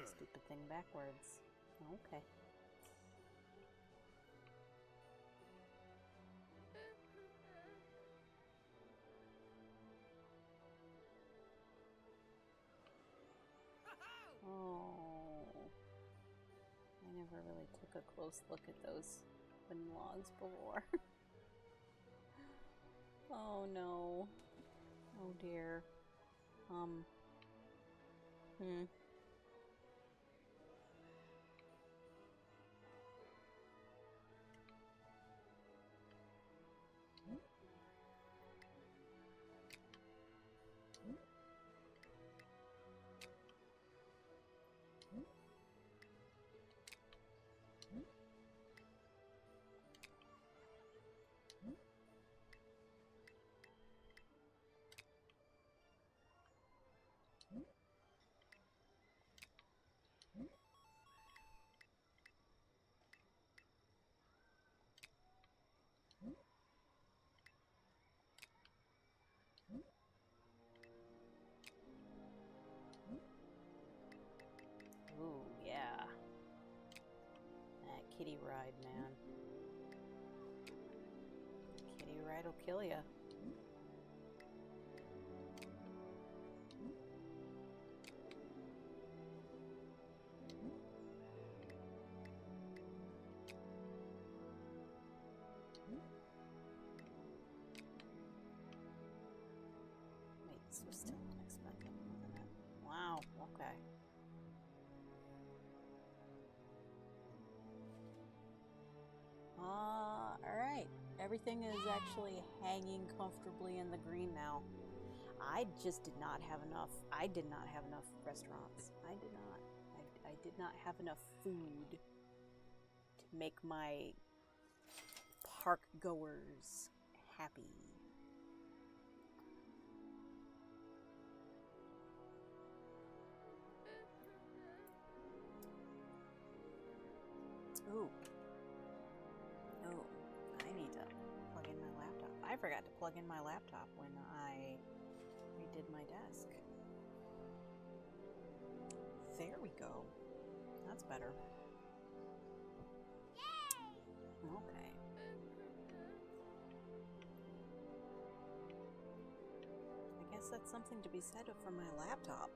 Stupid thing backwards. Okay. Oh. I never really took a close look at those wooden logs before. Oh no. Oh dear. Um. Hmm. kitty ride, man. Kitty ride will kill ya. So we're still not expecting more than that. Wow, okay. Uh, alright. Everything is actually hanging comfortably in the green now. I just did not have enough. I did not have enough restaurants. I did not. I, I did not have enough food to make my park goers happy. Ooh. Oh, I need to plug in my laptop. I forgot to plug in my laptop when I redid my desk. There we go. That's better. Yay! Okay. I guess that's something to be said for my laptop.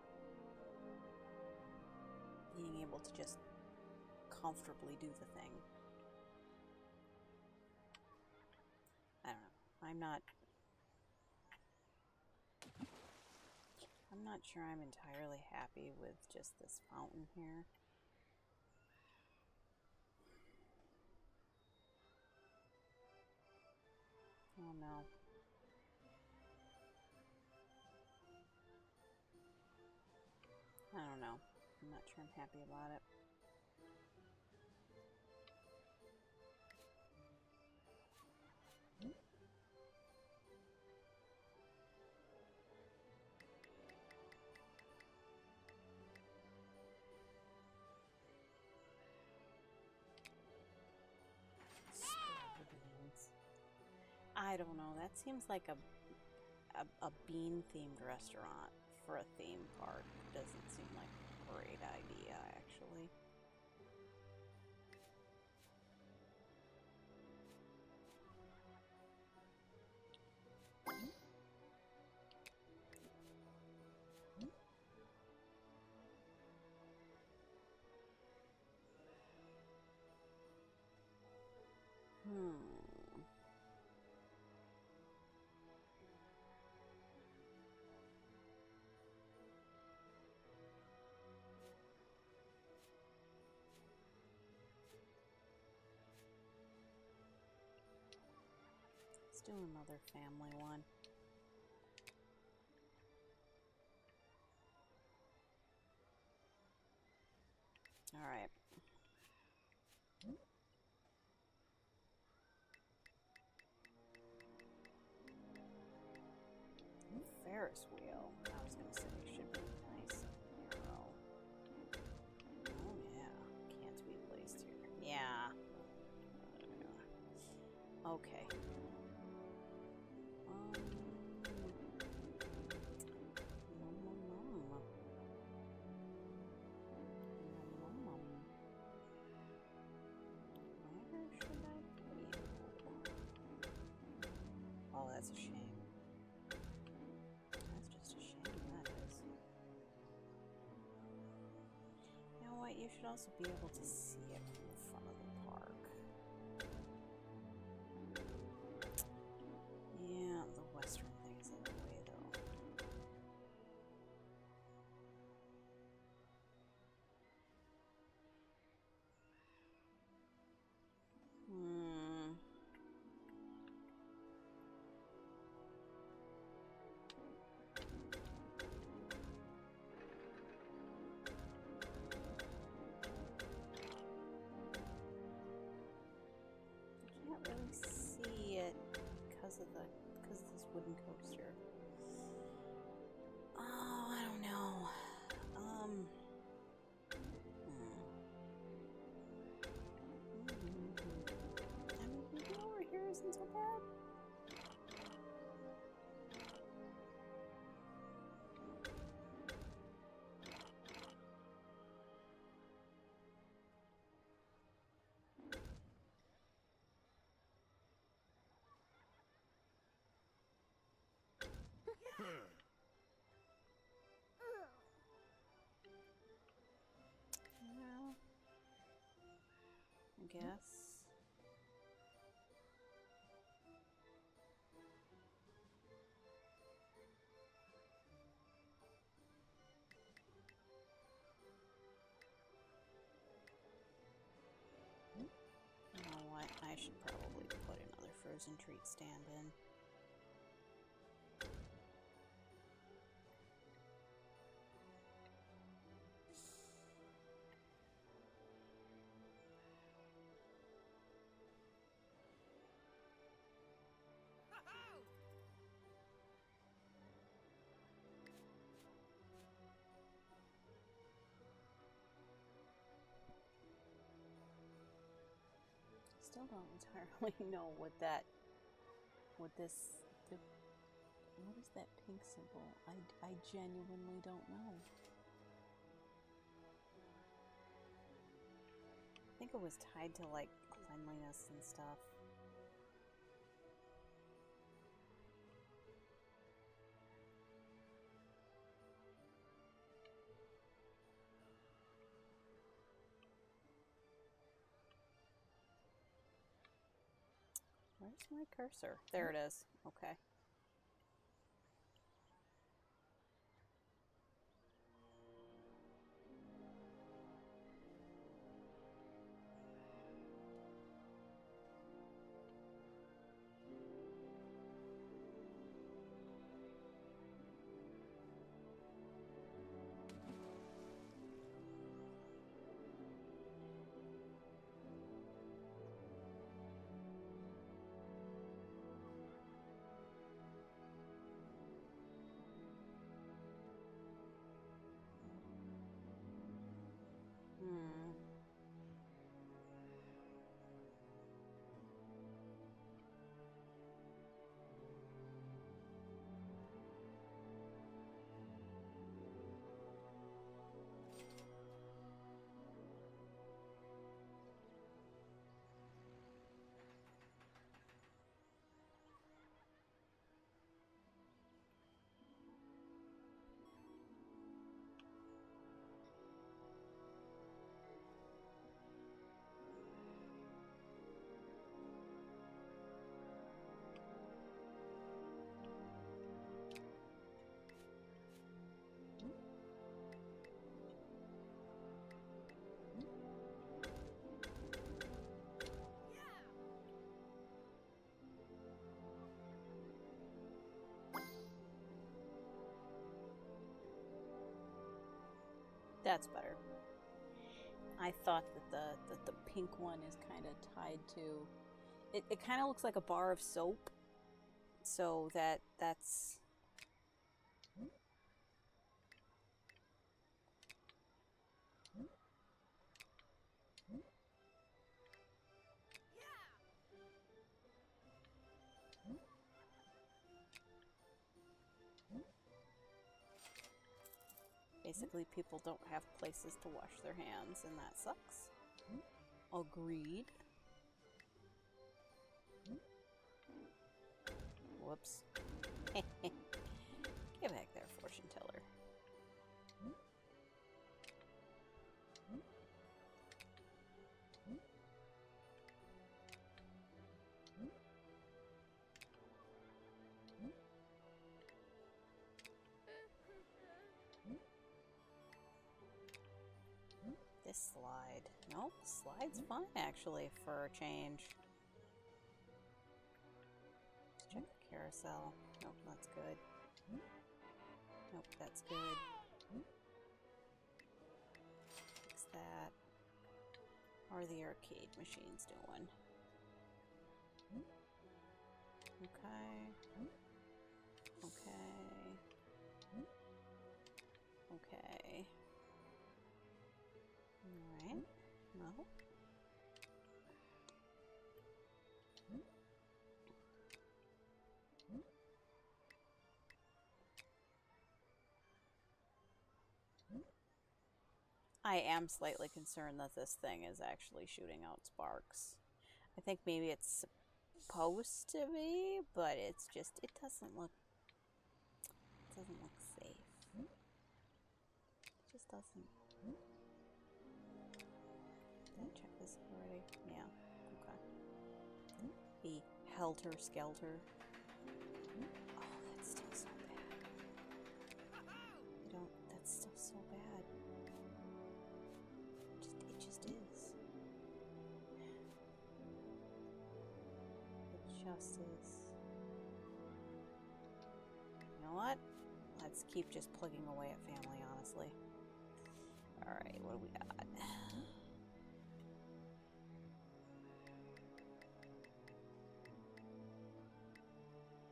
Being able to just comfortably do the thing. I don't know. I'm not... I'm not sure I'm entirely happy with just this fountain here. Oh no. I don't know. I'm not sure I'm happy about it. I don't know, that seems like a, a, a bean-themed restaurant for a theme park. Doesn't seem like a great idea, actually. Let's do another family one. All right. Ferris wheel. I was gonna say it should be nice. Narrow. Oh yeah. Can't be placed here. Yeah. Okay. That's a shame. That's just a shame, that is. You know what? You should also be able to see it from the front of the park. Yeah, the western thing is in the way, though. Hmm. Of the because of this wooden coaster. Oh, I don't know. Um. Mm-hmm. I mean, maybe over here isn't so bad. guess. Oh, I, I should probably put another frozen treat stand in. I still don't entirely know what that, what this, what is that pink symbol? I, I genuinely don't know. I think it was tied to like cleanliness and stuff. Where's my cursor? There it is. Okay. That's better. I thought that the that the pink one is kind of tied to it. It kind of looks like a bar of soap, so that that's basically, people don't have places to wash their hands, and that sucks. Agreed. Whoops. Get back there, fortune teller. Slide. Nope, slide's fine actually for a change. Let's check the carousel. Nope, that's good. Nope, that's good. Fix that. How are the arcade machines doing? Okay. Okay. Okay. Alright, no. I am slightly concerned that this thing is actually shooting out sparks. I think maybe it's supposed to be, but it's just, it doesn't look, it doesn't look safe. It just doesn't. Did I check this already? Yeah. Okay. The helter skelter. Oh, that's still so bad. I don't. That's still so bad. It just, it just is. It just is. You know what? Let's keep just plugging away at family, honestly. Alright, what do we got?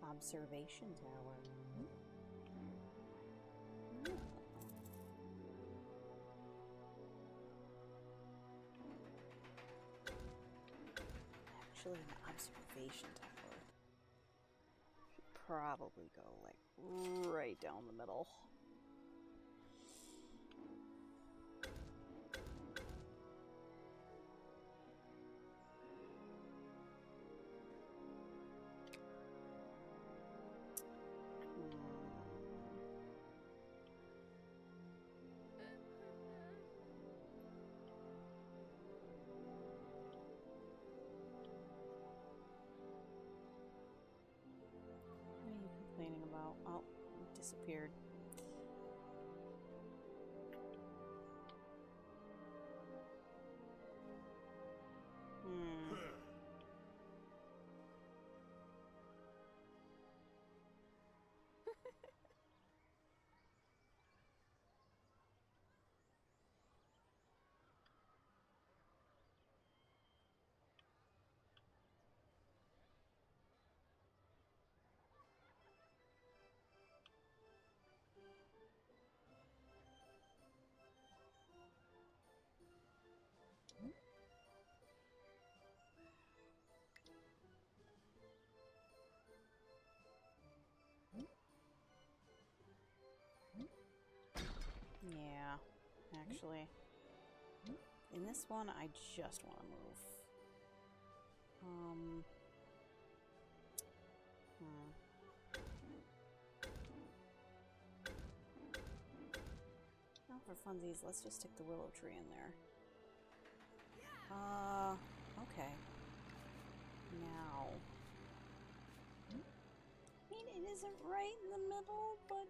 Observation tower. Mm-hmm. Mm-hmm. Actually, an observation tower should probably go like right down the middle. Oh, it disappeared. Hmm. Yeah, actually. In this one, I just want to move. Um. Hmm. Now for funsies, let's just stick the willow tree in there. Uh, okay. Now. I mean, it isn't right in the middle, but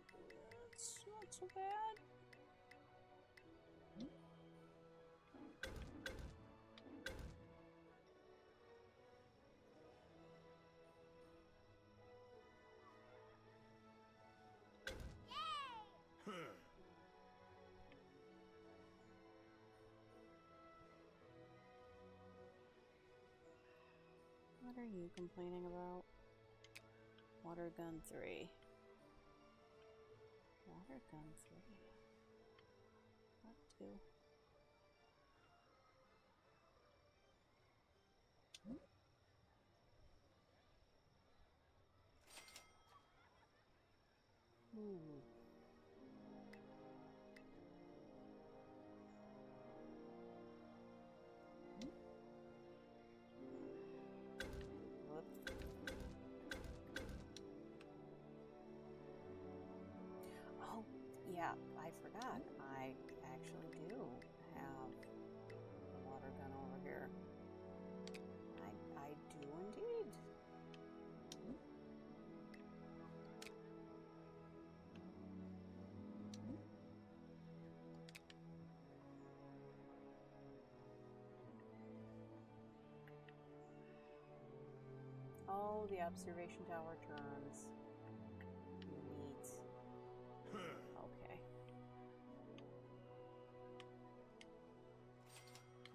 it's not so bad. What are you complaining about? Water gun three. Water gun three. What two? Yeah, I forgot. I actually do have a water gun over here. I, I do indeed. Oh, the observation tower turns.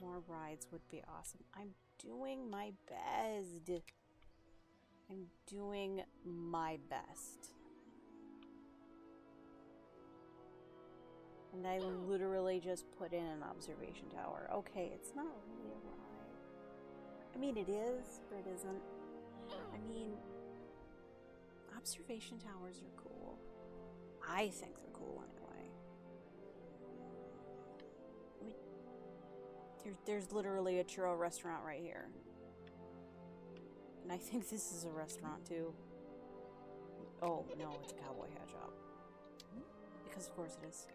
More rides would be awesome. I'm doing my best. I'm doing my best. And I literally just put in an observation tower. Okay, it's not really a ride. I mean, it is, but it isn't. I mean, observation towers are cool. I think they're cool anyway. There's, there's literally a churro restaurant right here. And I think this is a restaurant, too. Oh, no, it's a cowboy hat shop. Because, of course, it is.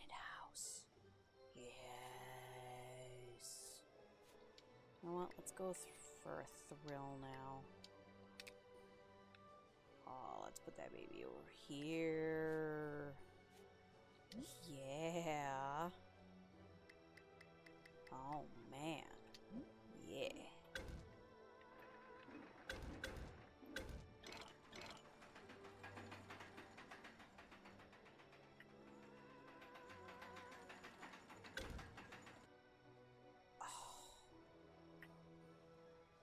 haunted house. Yes. You know what? Let's go th- for a thrill now. Oh, let's put that baby over here. Yeah. Oh, man. Yeah. Oh.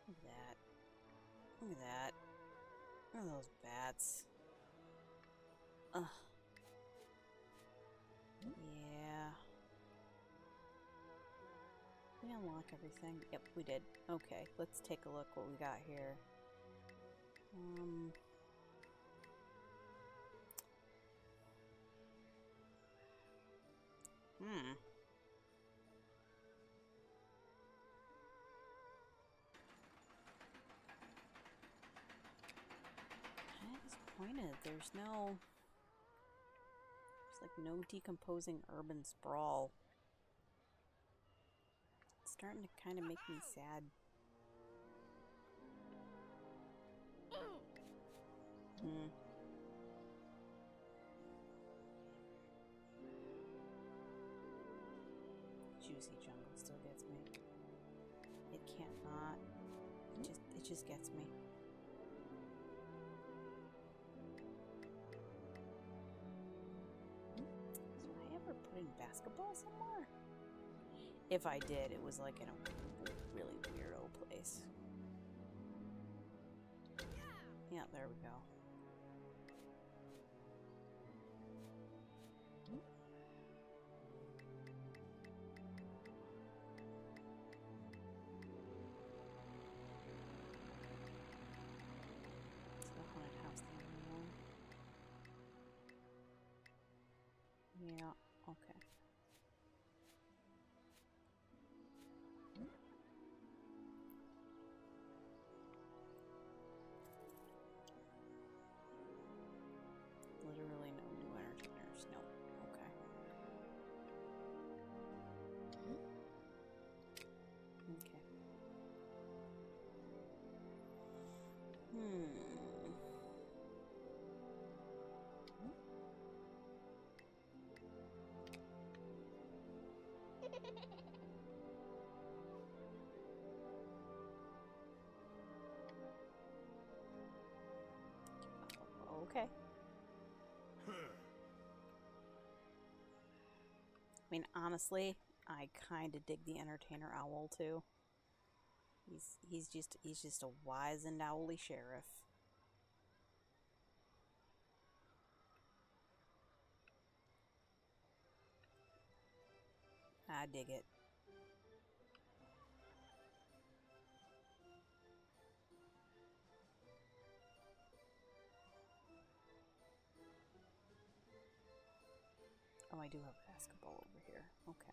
Look at that. Look at that. Look at those bats. Ugh. Yeah. Did we unlock everything? Yep, we did. Okay, let's take a look what we got here. Um. Hmm. I'm disappointed. There's no. There's like no decomposing urban sprawl. It's starting to kind of make me sad. Hmm. Juicy jungle still gets me. It can't not. It just it just gets me. Basketball somewhere? If I did, it was like in a really weirdo place. Yeah, yeah, there we go. It's the haunted house thing. Yeah. Okay. Literally no new entertainers. No. Okay. Okay. Hmm. Okay. I mean, honestly, I kind of dig the entertainer owl too. He's he's just he's just a wise and owly sheriff. I dig it. Oh, I do have basketball over here. Okay.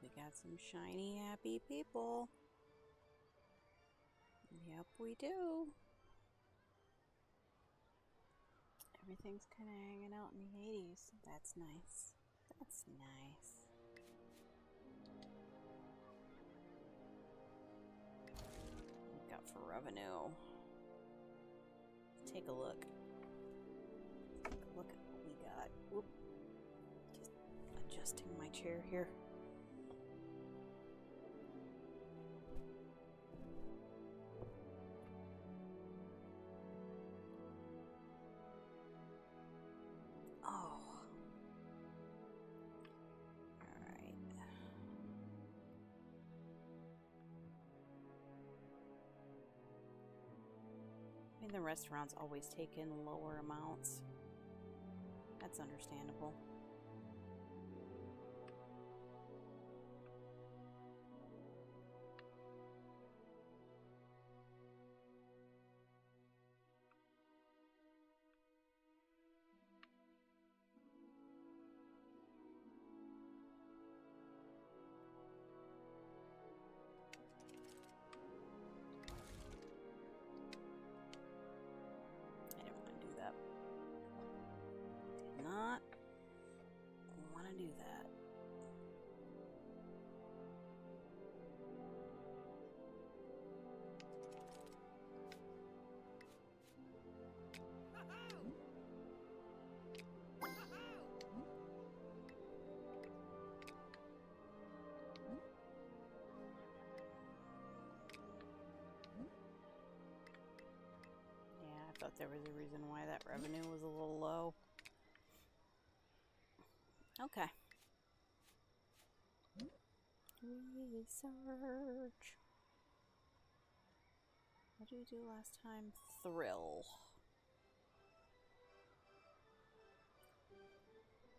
We got some shiny, happy people. Yep, we do. Everything's kind of hanging out in the eighties. That's nice. That's nice. What we got for revenue? Let's take a look. Let's take a look at what we got. Whoop. adjusting my chair here. The restaurants always take in lower amounts. That's understandable. I thought there was a reason why that revenue was a little low. Okay. Research. What did we do last time? Thrill.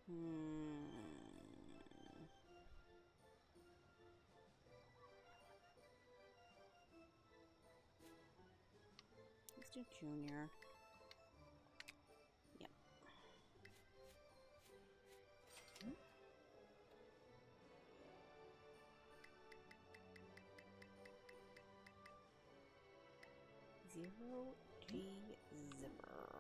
Hmm. Junior. Yep. Hmm? Zero G Zipper. Oh,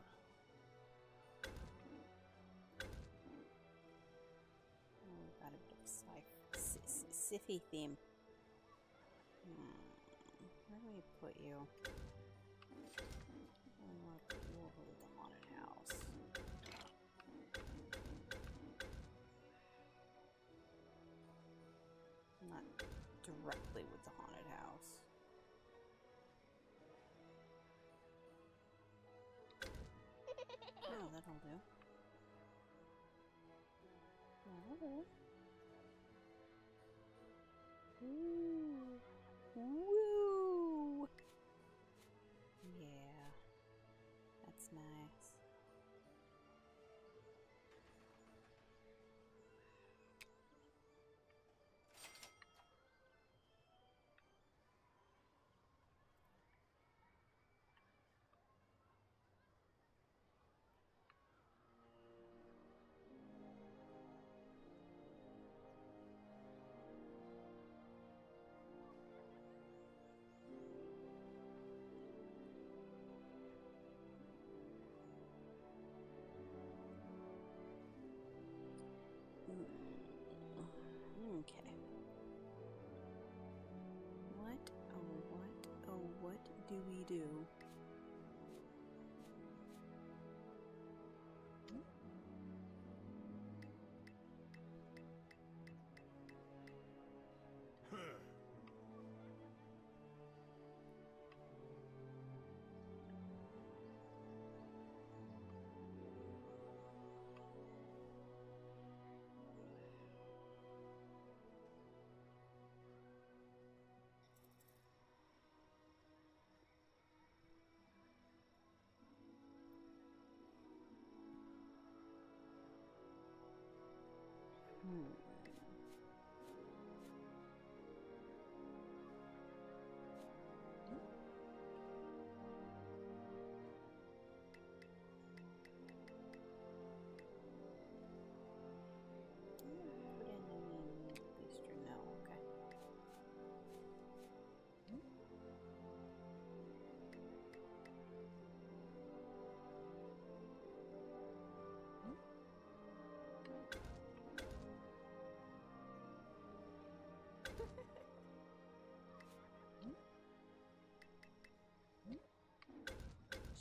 we've got a bit of sci-fi theme. Hmm. Where do we put you? We'll hold them on in house. Not directly with the haunted house. Oh, that'll do. Oh. Ooh. Woo! Yeah. That's nice. Okay. What, oh what, oh what do we do? Hmm.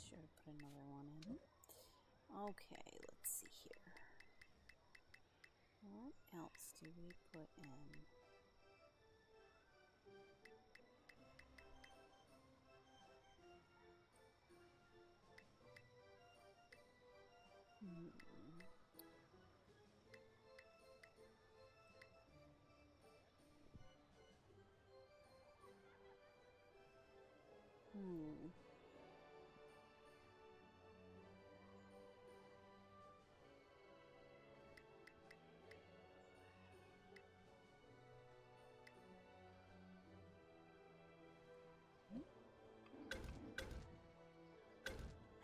Should have put another one in. Okay, let's see here. What else do we put in? Mm-mm.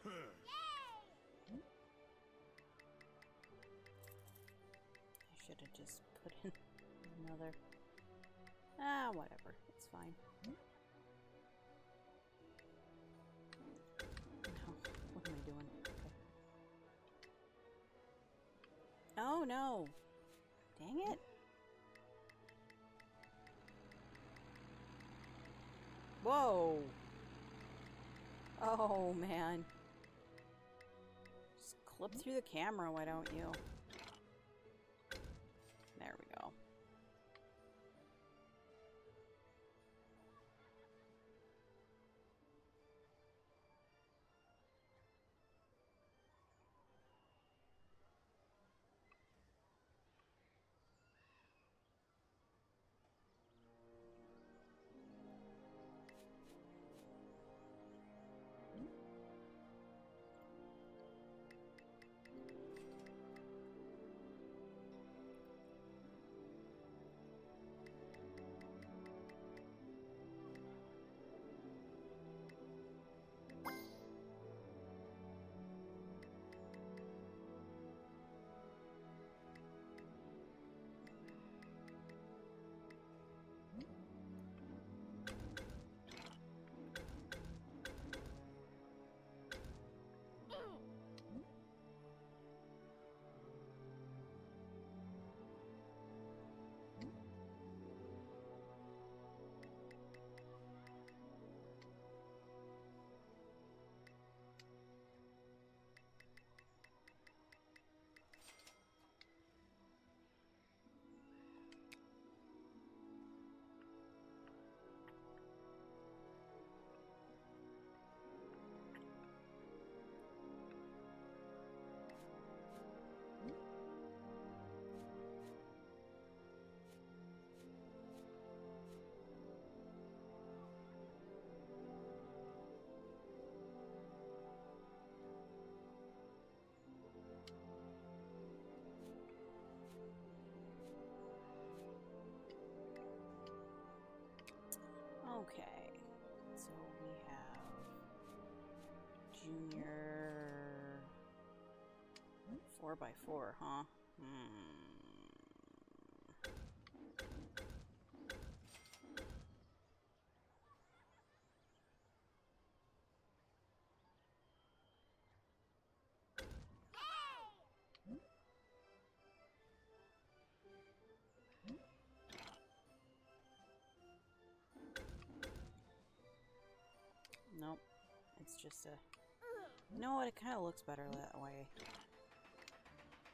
Hmm. Should have just put in another. Ah, whatever. It's fine. No. What am I doing? Okay. Oh no! Dang it! Whoa! Oh man! Just clip through the camera, why don't you? There we go. Okay, so we have Junior four by four, huh? Hmm. Nope, it's just a... You know what, it kind of looks better that way.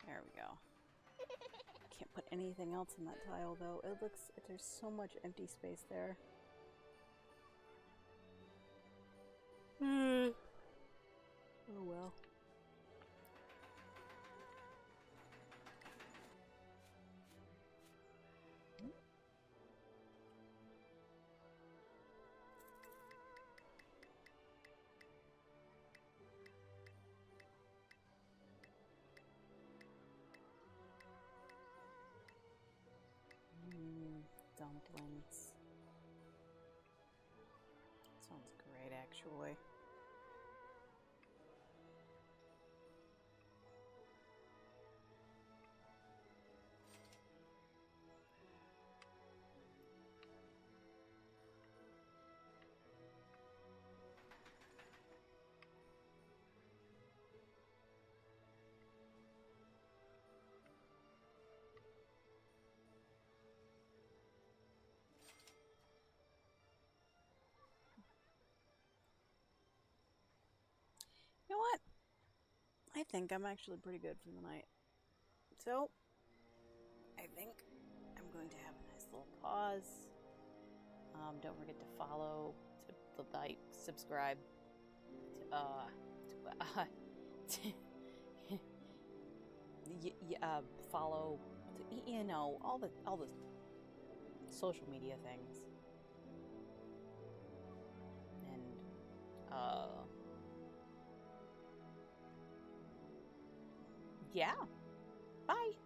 There we go. Can't put anything else in that tile though. It looks... There's so much empty space there. Hmm. Oh well. Dumplings. Sounds great, actually. You know what? I think I'm actually pretty good for the night. So, I think I'm going to have a nice little pause. Um, don't forget to follow, to, to like, subscribe, to, uh, to, uh, to, y y uh, follow, to, you know, all the all the social media things, and uh, yeah, bye.